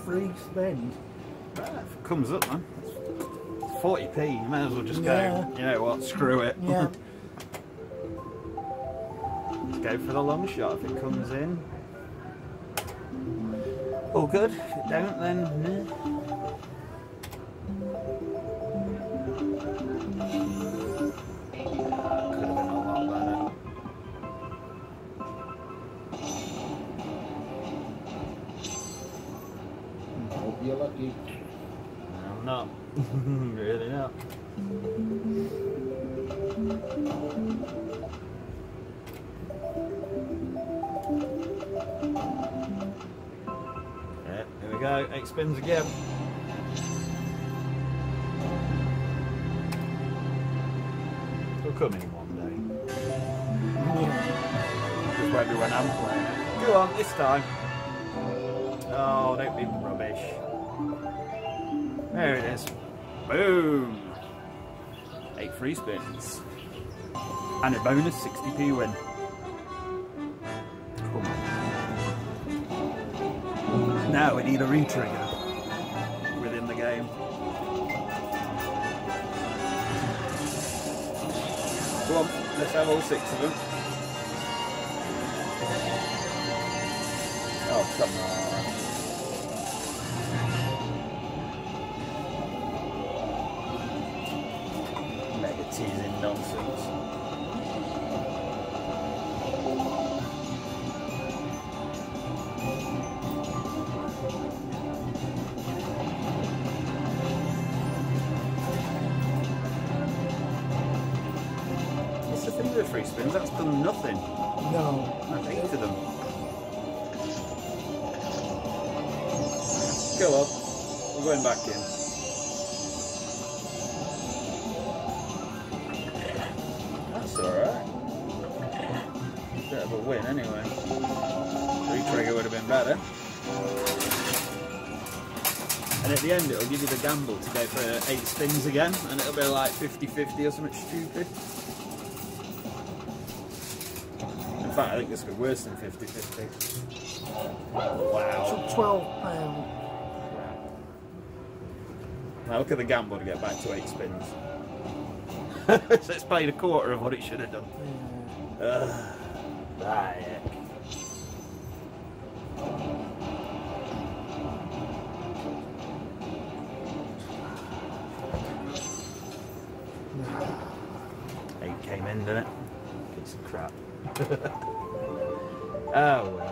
Free spend. Well, if it comes up, man. 40p, you may as well just go, you know what, screw it. Yeah. Let's go for the long shot if it comes in. All good. If it don't, then could have been a lot better. You're lucky. I'm not. Really not. Yeah, here we go. 8 spins again. It'll come in one day. Just won't be when I'm playing. Go on, this time. Oh, don't be rubbish. There it is. Boom! 8 free spins. And a bonus 60p win. Come on. Now we need a re-trigger within the game. Let's have all six of them. Oh, come on. Mega teasing nonsense. Three spins, that's done nothing. No. Nothing to them. Go on. We're going back in. That's alright. Bit of a win anyway. Three trigger would have been better. And at the end it'll give you the gamble to go for 8 spins again, and it'll be like 50-50 or something stupid. In fact, I think this would be worse than 50-50. Wow. It's £12. Now look at the gamble to get back to 8 spins. So it's played a quarter of what it should have done. Ah, heck. Eight came in, didn't it? Piece of crap. Oh well.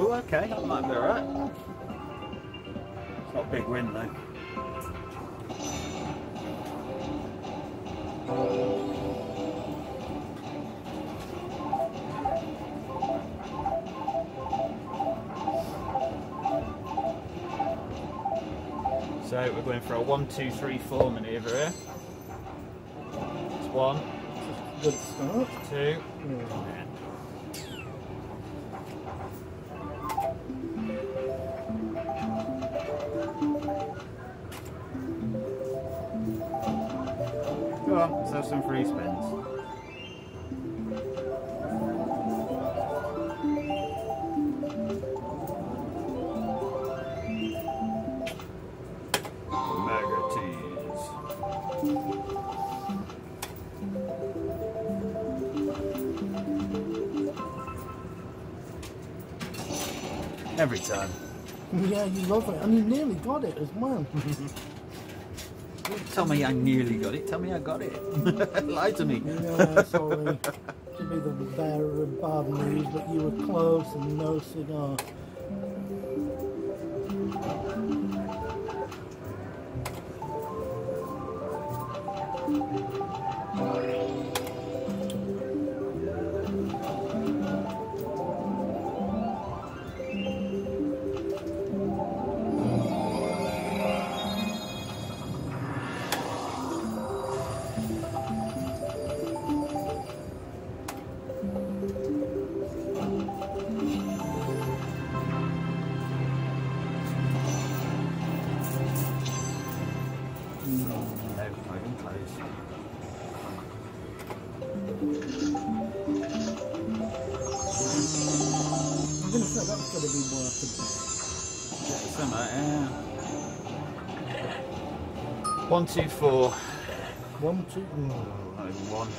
Oh, okay, that might be alright. Big win though. So we're going for a 1, 2, 3, 4 manoeuvre here. It's 1. Good start. 2. Yeah. Let's have some free spins. Mega tease. Every time. Yeah, you love it. And you nearly got it as well. Tell me I nearly got it. Tell me I got it. Lie to me. No, sorry. To be the bearer of bad news, but you were close and no cigar. Yeah. 1, 2, 4. 1, 2. No, not even 1.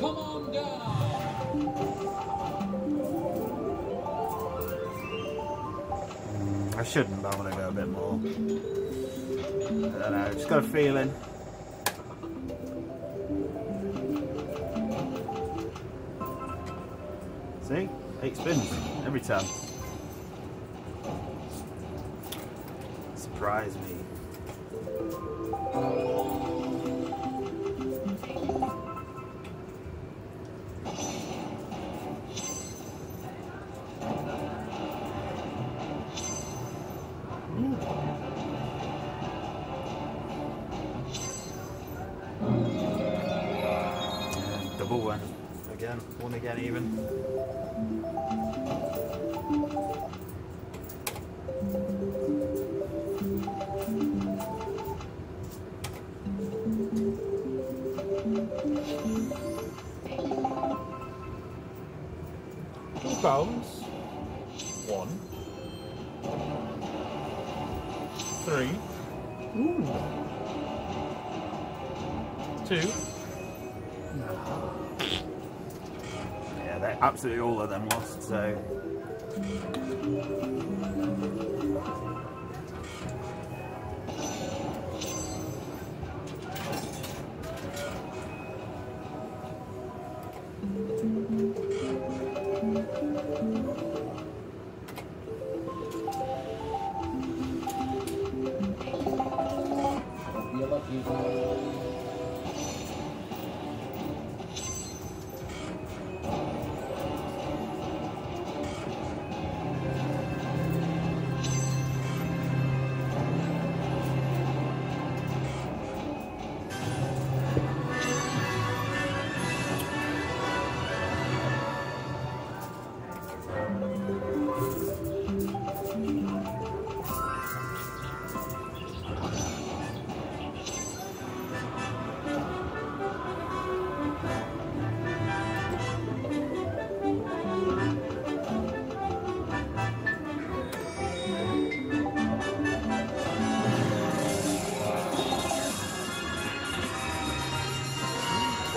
Come on down. I shouldn't, but I want to go a bit more. I don't know. Just got a feeling. See? 8 spins every time. Surprise me. Double one again. One again even. pounds. 1, 3, ooh, 2. Yeah, they're absolutely all of them lost, so.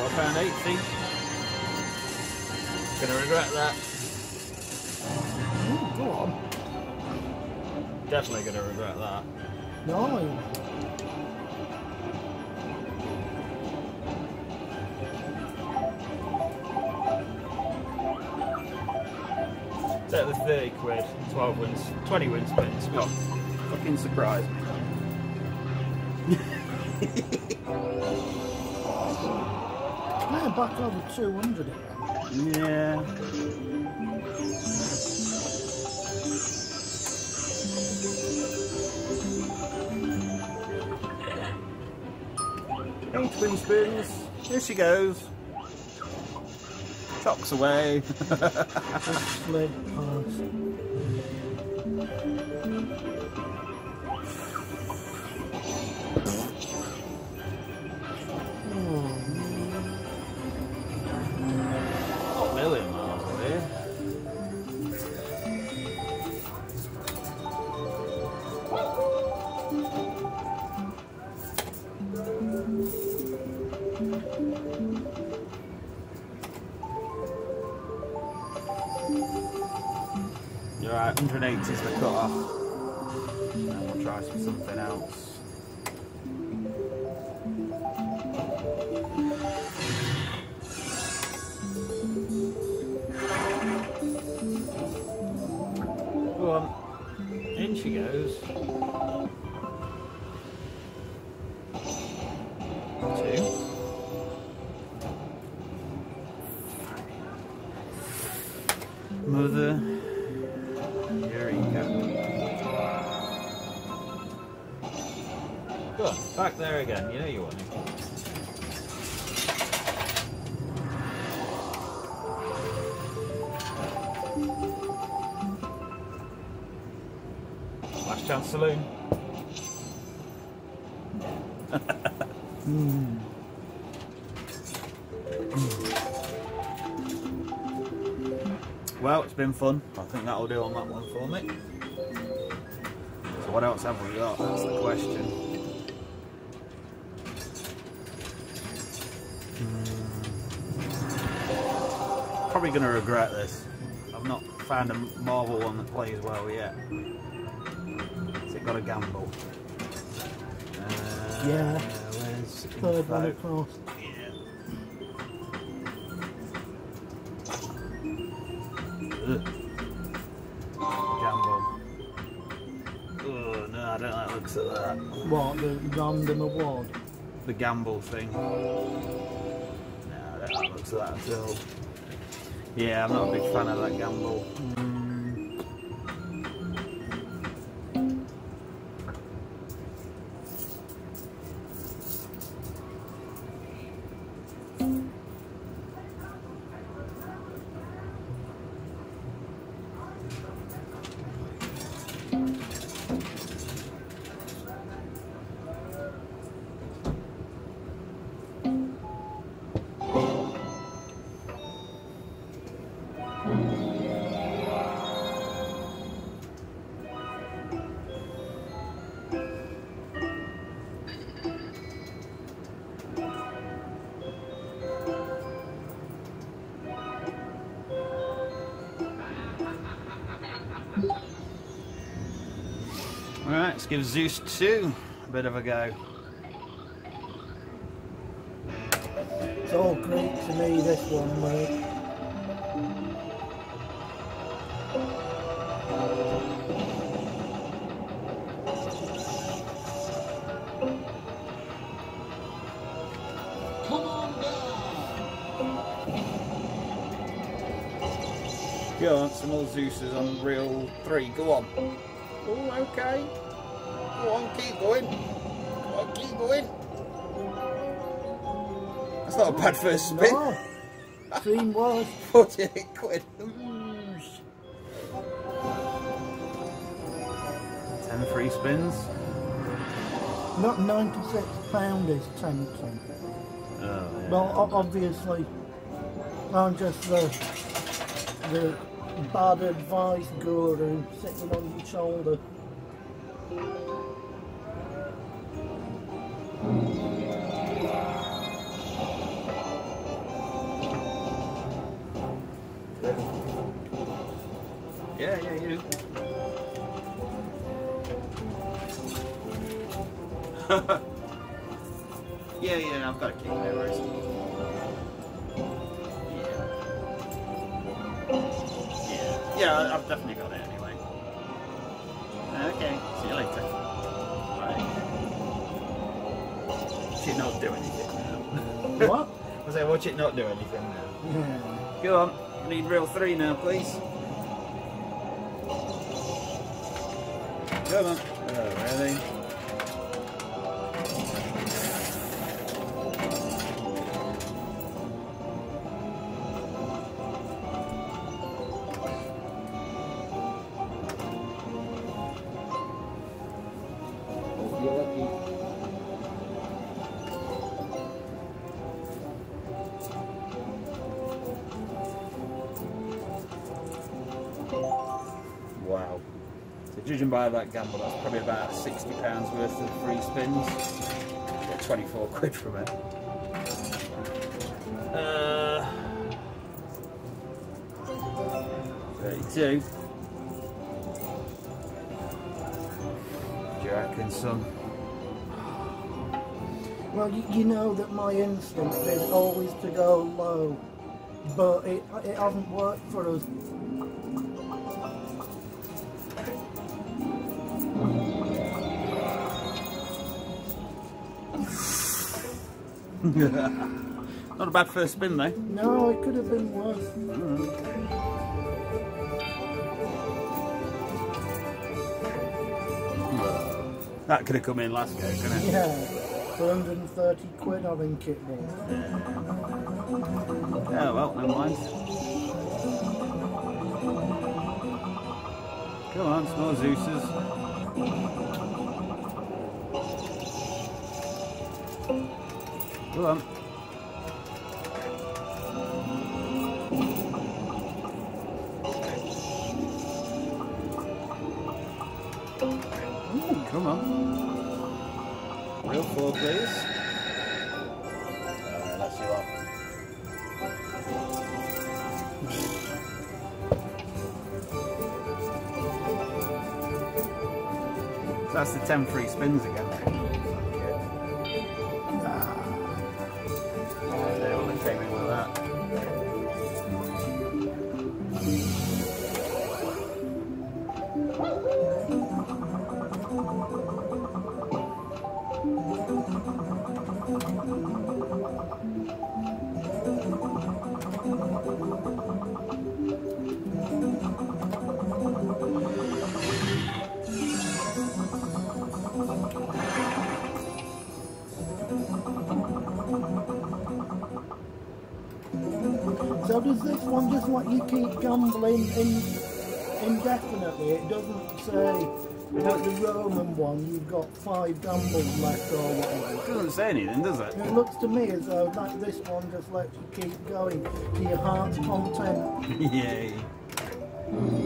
£1.80. Gonna regret that. Ooh, go on. Definitely gonna regret that. No. Take the 30 quid, 12 wins, 20 wins, but it's not. Fucking surprise me. Yeah, back over 200 again. Yeah. No twin spoons. Here she goes. Chocks away. Just slid past. Right, 180 is the cut-off, and then we'll try something else. Go on, in she goes. 2. Well, it's been fun. I think that'll do on that one for me. So what else have we got? That's the question. Probably going to regret this. I've not found a Marvel one that plays well yet. So it got a gamble. Yeah. Where's third one across? Ugh. Gamble. Oh no, I don't like the looks of that. What, the random award? The gamble thing. No, I don't like the looks of that at all. Yeah, I'm not a big fan of that gamble. Let's give Zeus II a bit of a go. It's all Greek to me, this one, mate. Go on, some more Zeus's on reel 3. Go on. Oh, okay. Go on, keep going. Go on, keep going. That's not a bad first spin. No. Dream was. 48 quid. 10 free spins. Not 96 pounders, 10. Oh, yeah. Well, obviously, I'm just the bad advice guru sitting on your shoulder. Yeah, yeah, you. Yeah, yeah, I've got a king, no worries. Yeah, I've definitely got it anyway. Okay, see you later. Bye. Should not do anything now. What? I was like, watch it not do anything now. Yeah. Go on, I need reel 3 now, please. Come on. Oh, really? Wow. So judging by that gamble, that's probably about £60 worth of free spins. Got 24 quid from it. £32. Jack and some. Well, you know that my instinct is always to go low, but it hasn't worked for us. Not a bad first spin though. No, it could have been worse. That could have come in last go, couldn't it? Yeah, for 130 quid I think it was. Oh well, never mind. Come on, some more Zeus's. Go on. Ooh, come on. Real 4, please. That's you up. So that's the 10 free spins again. So does this one just want you keep gambling indefinitely? It doesn't say like the Roman one, you've got 5 gambles left or whatever. It doesn't say anything, does it? It looks to me as though like this one just lets you keep going to your heart's content. Yay.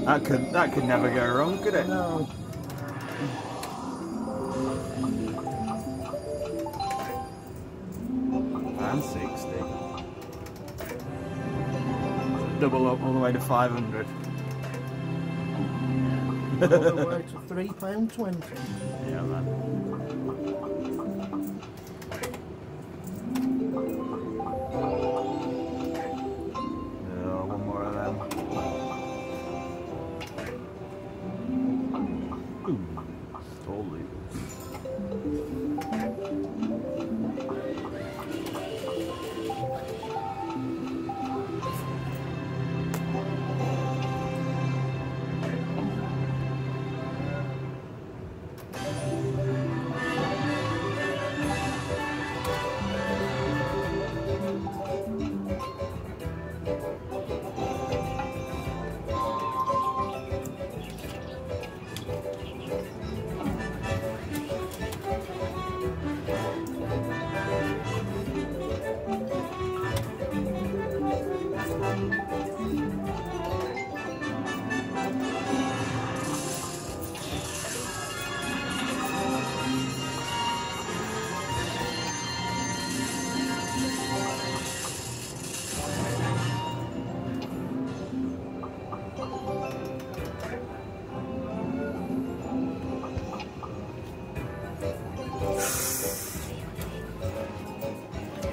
That could never go wrong, could it? No. And 60. Double up all the way to 500. all the way to £3.20. Yeah, man. Oh, one more of them. Ooh, holy.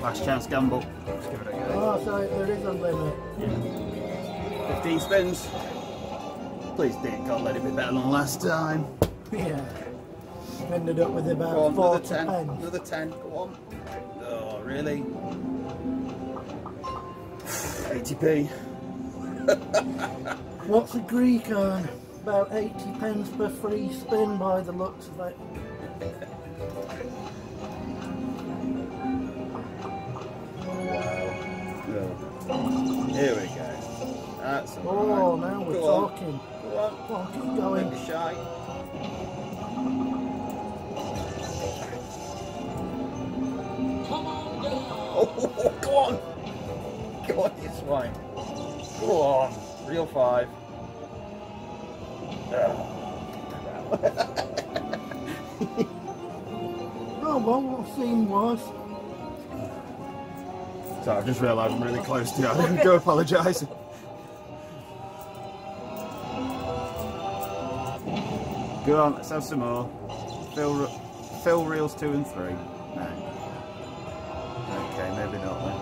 Last chance gamble. Let's give it a go. Oh, sorry, there is a limit. Yeah. 15 spins. Please, dear God, let it be better than last time. Yeah. Ended up with about on, 40 another 10. Pence. Another 10. Go on. Oh, really? 80p. What's a Greek on? About 80 pence per free spin by the looks of it. Here we go. That's oh, right. Now we're talking. Go on. Go on, keep going. Don't be shy. Come on, go on. Oh, go on. Go on, you swine. Go on. Real five. Oh, well, I've seen worse. So I've just realised I'm really close to you. I didn't go apologise. Go on, let's have some more. Fill reels 2 and 3. No. Okay, maybe not then.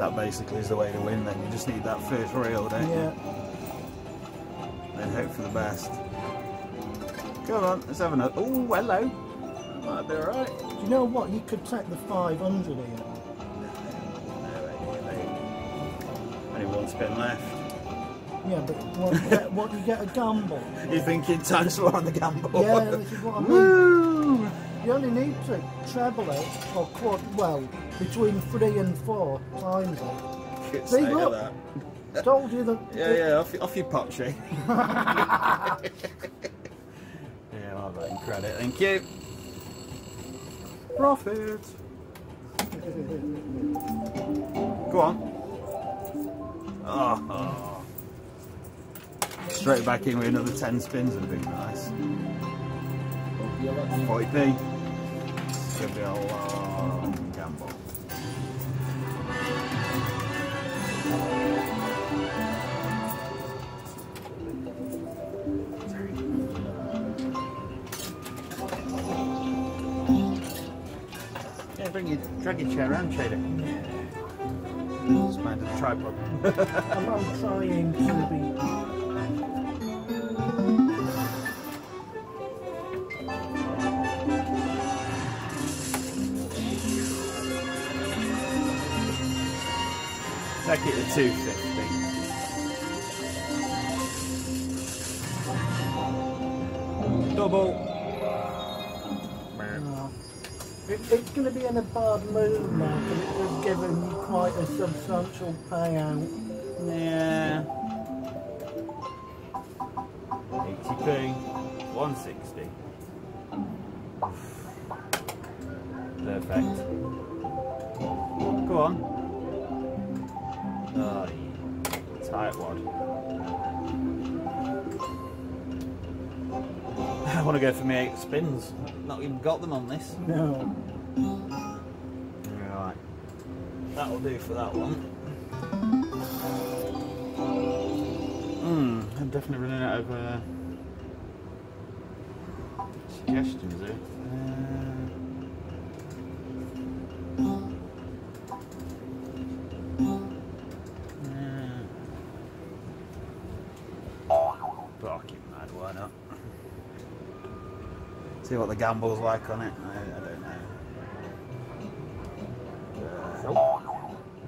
That basically is the way to win, then. You just need that first reel, don't you? Then hope for the best. Come on, let's have another. Oh, hello. That might be alright. Do you know what? You could take the 500 here. No, only one spin left. Yeah, but what you get a gamble. You're thinking times more on the gamble. Yeah, this is what I mean. Woo! You only need to treble it, or well, between 3 and 4 times it. Good say look, that. Told you that. Yeah, yeah, off your pot, Shane. Yeah, I'll have that in credit, thank you. Profit. Go on. Oh. Straight back in with another 10 spins would be nice. 40p. It's going to be a long gamble. Yeah, drag your chair around, Shady. Just mind the tripod. I'm trying to be. Take it to 250. Double. Oh. It's going to be in a bad mood now because it was given you quite a substantial payout. Yeah. 80p, 160. Perfect. Go on. Tight one. I want to go for my 8 spins. Not even got them on this. No. Right. That'll do for that one. I'm definitely running out of suggestions here. Fucking mad, why not? See what the gamble's like on it. I don't know.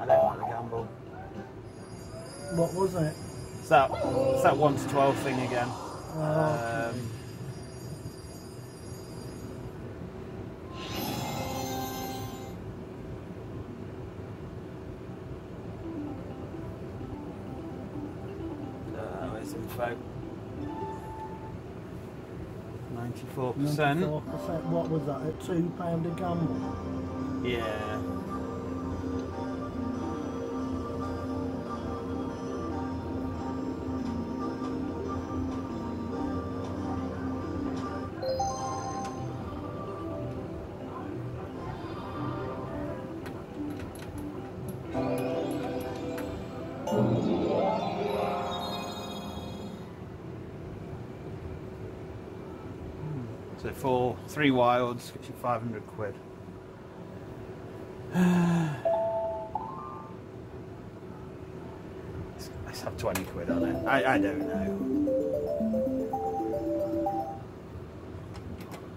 I don't like the gamble. What was it? It's that 1 to 12 thing again. Oh, okay. It's info. 94%. What was that? At £2 a gamble? Yeah. So for 3 wilds, gets you 500 quid. Let's have 20 quid on it. I don't know.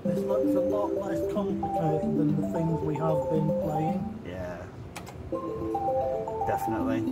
This looks a lot less complicated than the things we have been playing. Yeah. Definitely.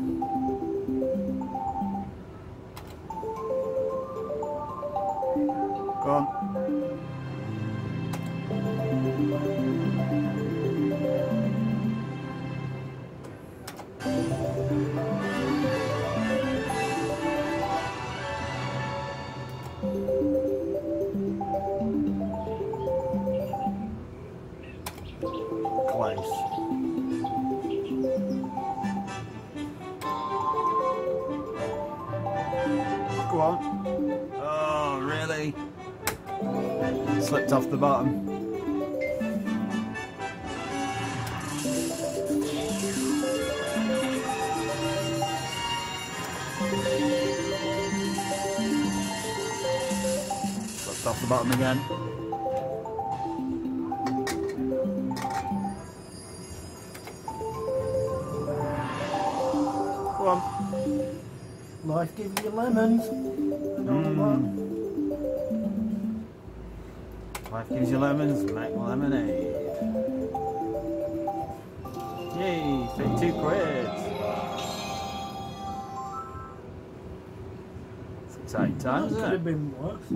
Slipped off the bottom. Slipped off the bottom again. Come on. Life gives you lemons. Life gives you lemons, make lemonade. Yay, 32 quid. It's exciting times, isn't it? Could have been worse.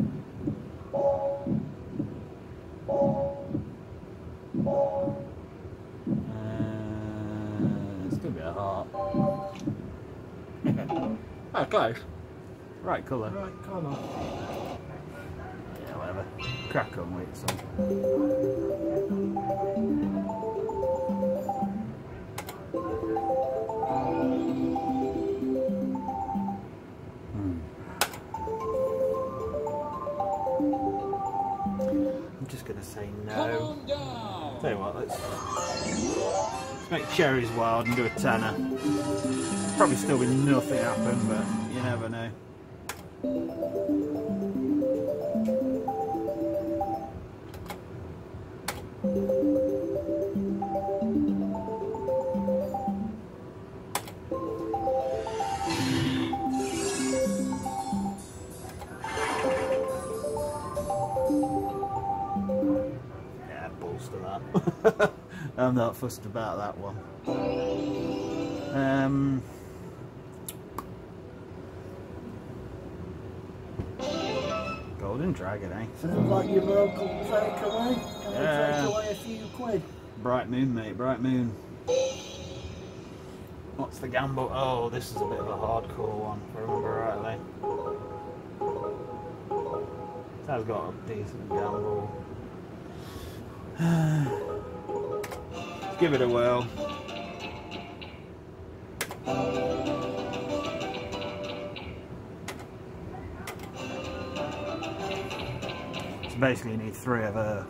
It's going to be a heart. Oh, close. Right colour. Right colour. Crack on with some. I'm just gonna say no. Tell you what, let's make cherries wild and do a tenner. Probably still be nothing happen, but you never know. I'm not fussed about that one. Golden Dragon, eh? Sounds like your local takeaway. Can we take away a few quid? Bright Moon, mate, Bright Moon. What's the gamble? Oh, this is a bit of a hardcore one, if I remember rightly. That's got a decent gamble. Let's give it a whirl. basically need three of her.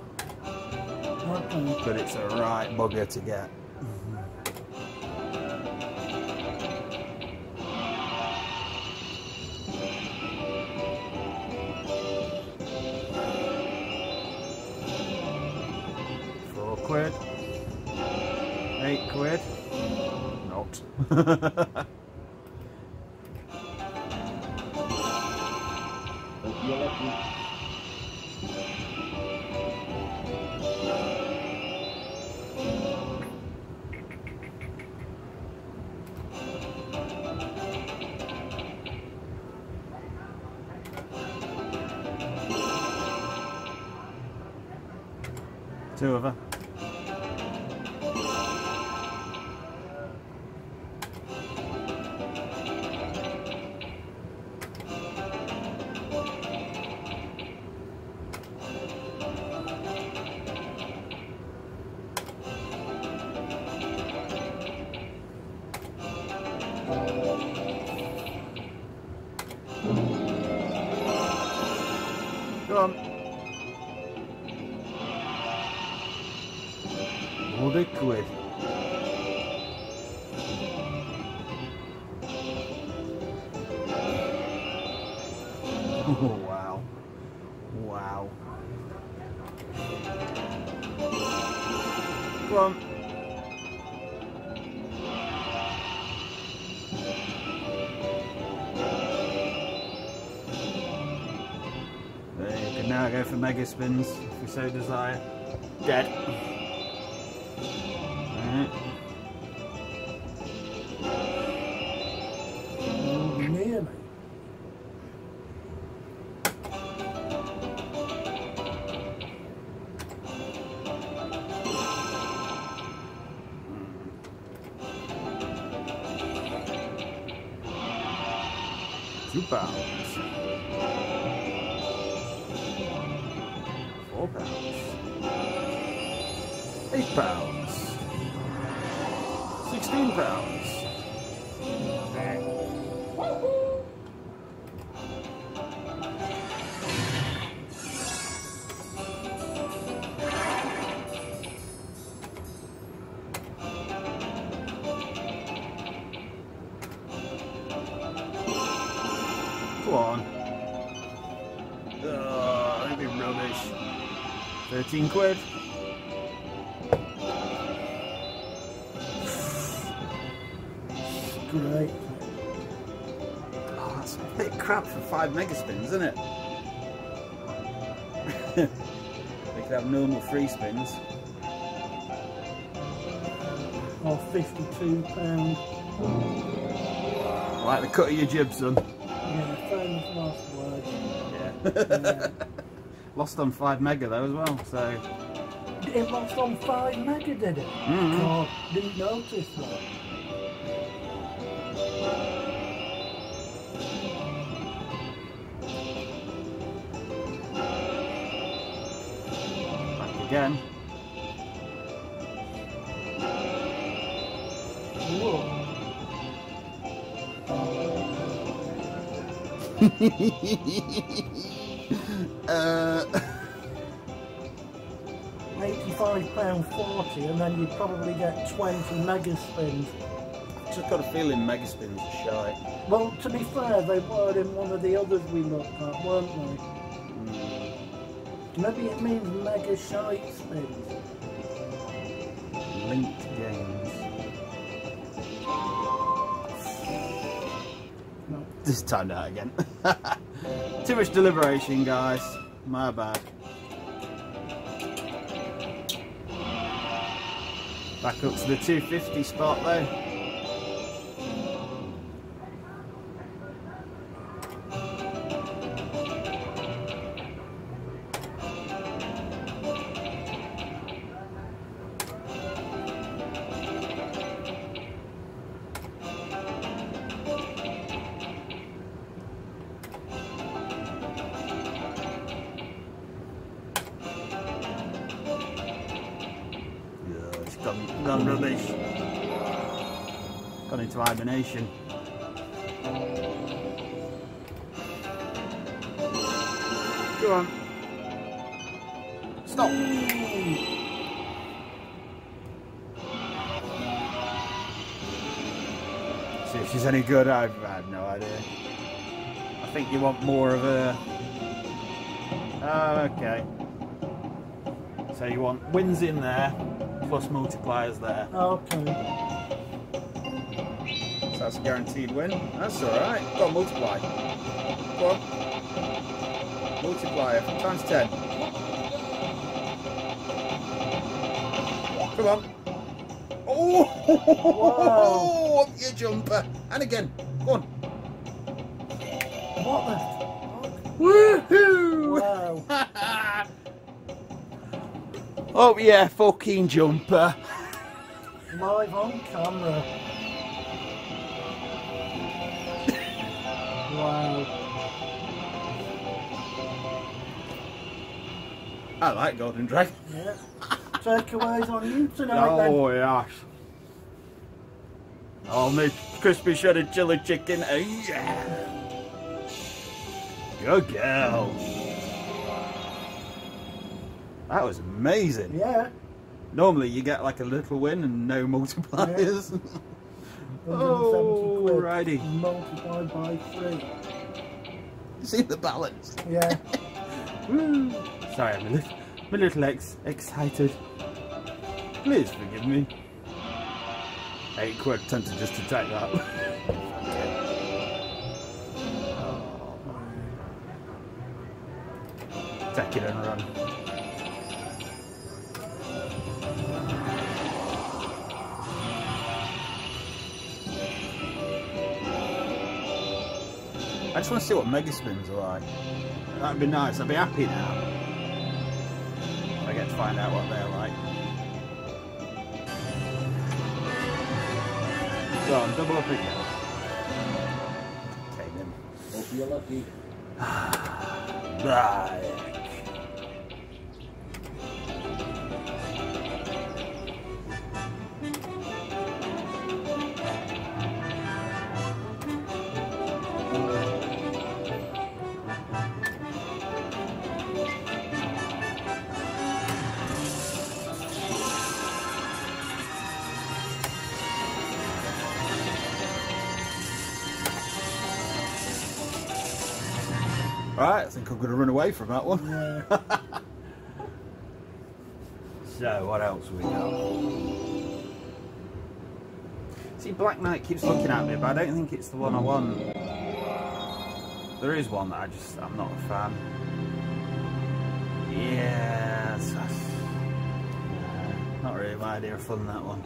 But it's a right bugger to get. £4, £8, not. Two of her. Mega spins, if we so desire. Dead. Right. Nearly. £2. £4, £8, £16. Come on. Oh, that'd be rubbish. £13. Great. Oh, that's a bit crap for 5 mega spins, isn't it? They could have normal 3 spins. Or £52. I like the cut of your jib, son. Yeah, famous last words. Yeah. Yeah. Lost on 5 mega though as well, so... It lost on 5 mega, did it? Mm-hmm. God, didn't notice that. Back again. Whoa. £85.40, and then you'd probably get 20 mega spins. I've just got a feeling mega spins are shy. Well, to be fair, they were in one of the others we looked at, weren't they? Mm. Maybe it means mega shy spins. Linked games. No. Just timed out again. Too much deliberation, guys. My bad. Back up to the 250 spot, though. Gone rubbish. Gone into hibernation. Go on. Let's go. See if she's any good. I have no idea. I think you want more of her. Okay. So you want wins in there, plus multipliers there. Okay. So that's a guaranteed win. That's alright. Go on, multiply. Go on. Multiplier times 10. Come on. Oh! Whoa. Up your jumper. And again. Go on. What the fuck? Woohoo! Wow. Oh yeah, fucking jumper. Live on camera. Wow. I like Golden Dragon. Yeah. Takeaways on you tonight. Oh then. Yes. Oh, my crispy shredded chili chicken. Oh yeah. Good girl. That was amazing. Yeah. Normally you get like a little win and no multipliers. Yeah. Oh, alrighty. Multiplied by 3. See the balance. Yeah. Woo. Sorry, my little excited. Please forgive me. £8 tend to just attack that. Oh. Take it and run. I just want to see what mega spins are like. That'd be nice. I'd be happy now. I get to find out what they're like. Go on, double up again. Take them. Hope you're lucky. Right. Right, I think I'm going to run away from that one. Yeah. So, what else have we got? See, Black Knight keeps looking at me, but I don't think it's the one I want. There is one that I'm not a fan. Yeah, not really my idea of fun, that one.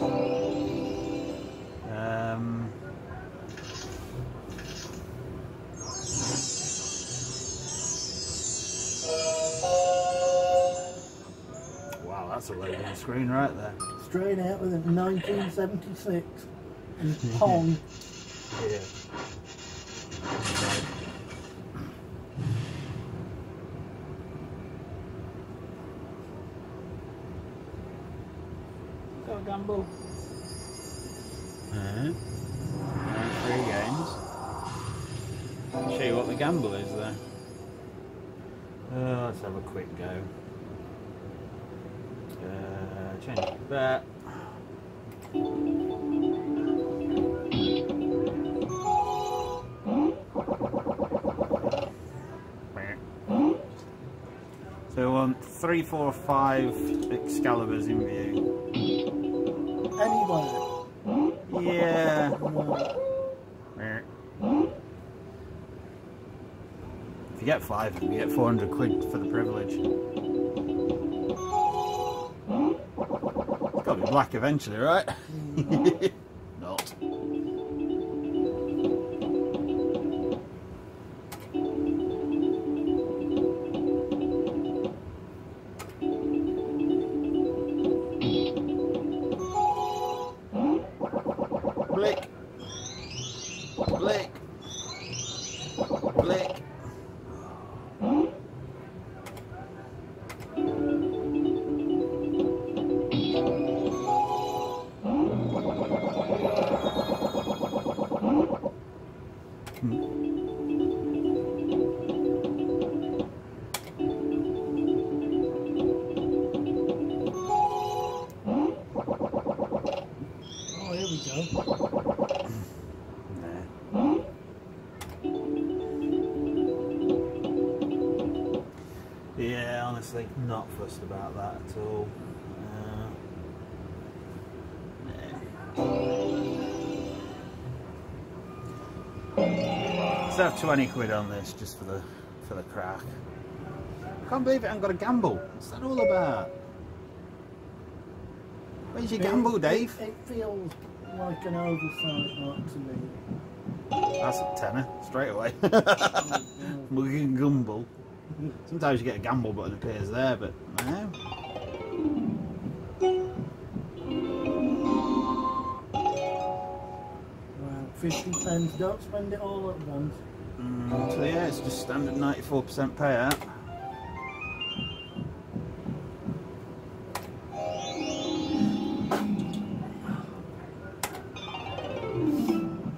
That's a load on the screen right there. Straight out with a 1976 and Pong. Yeah. Go gamble. Three games. I'll show you what the gamble is there. Let's have a quick go. Change that. So we want 3, 4, 5 Excaliburs in view. Anywhere. Yeah. If you get 5, you get £400 for the privilege. Gotta be black eventually, right? Mm. Not. Blick. Blick. Blick. honestly not fussed about that at all. Let's have 20 quid on this just for the crack. Can't believe it, I haven't got a gamble. What's that all about? Where's your gamble, Dave? It feels like an oversized lot to me. That's a tenner, straight away. We can gamble. Sometimes you get a gamble button appears there, but no. Well, 50 pence, don't spend it all at once. So yeah, it's just standard 94% payout.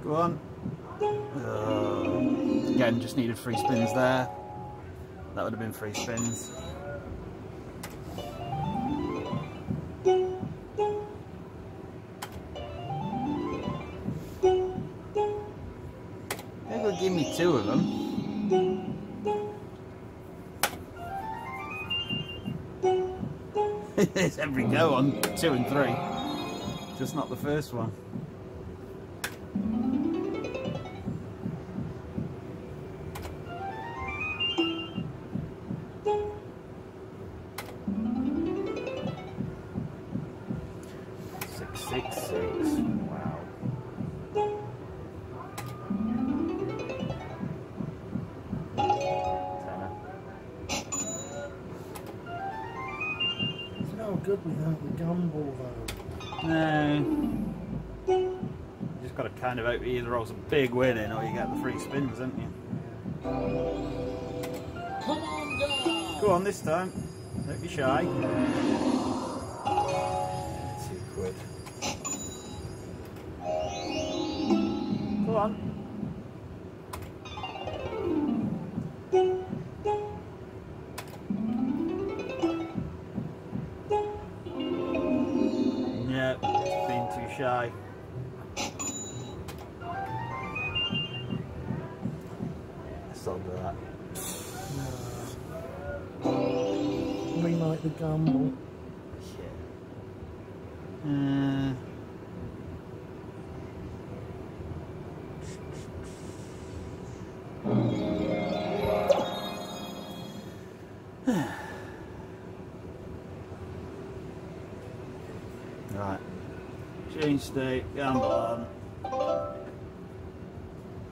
Go on. Again, just needed free spins there. That would have been free spins. Maybe they'll give me two of them. It's every go on 2 and 3. Just not the first one. Kind of hope you either roll some big win in or you get the free spins, haven't you? Come on, down. Go on this time. Don't be shy. 2 quid. Go on. Yeah, just being too shy. The gamble. Yeah. Right. Change state, gamble on.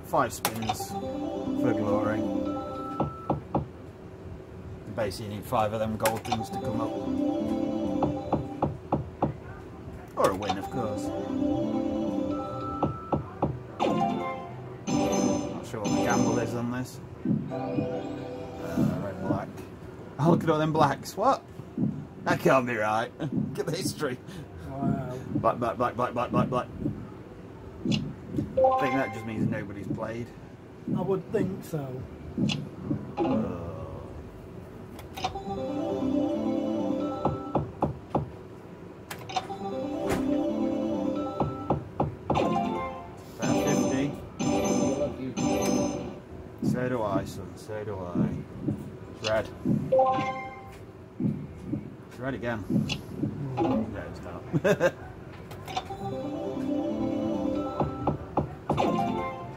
5 spins for glory. Basically, you need 5 of them gold things to come up. Or a win, of course. Not sure what the gamble is on this. Red, black. Oh, look at all them blacks. What? That can't be right. Look at the history. Wow. Black, black, black, black, black, black, black. I think that just means nobody's played. I would think so. So do I, son, so do I. Red. It's red again. No, it's not.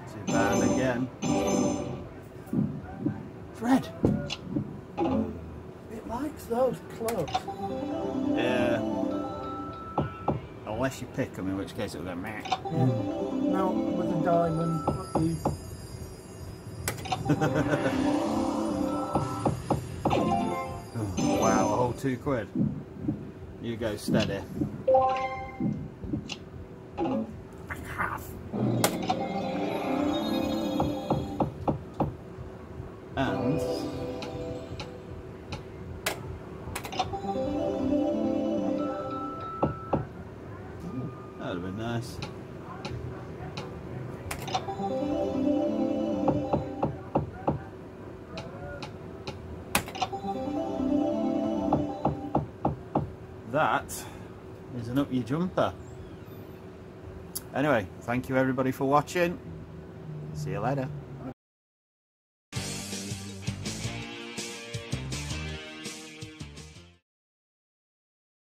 Too bad again. It's red. It likes those clubs. Yeah. Unless you pick them, in which case it'll go meh. Yeah. No, with a diamond, not you. Wow, a whole 2 quid. You go steady. Half. And that would have been nice. That is an up your jumper. Anyway, thank you everybody for watching. See you later.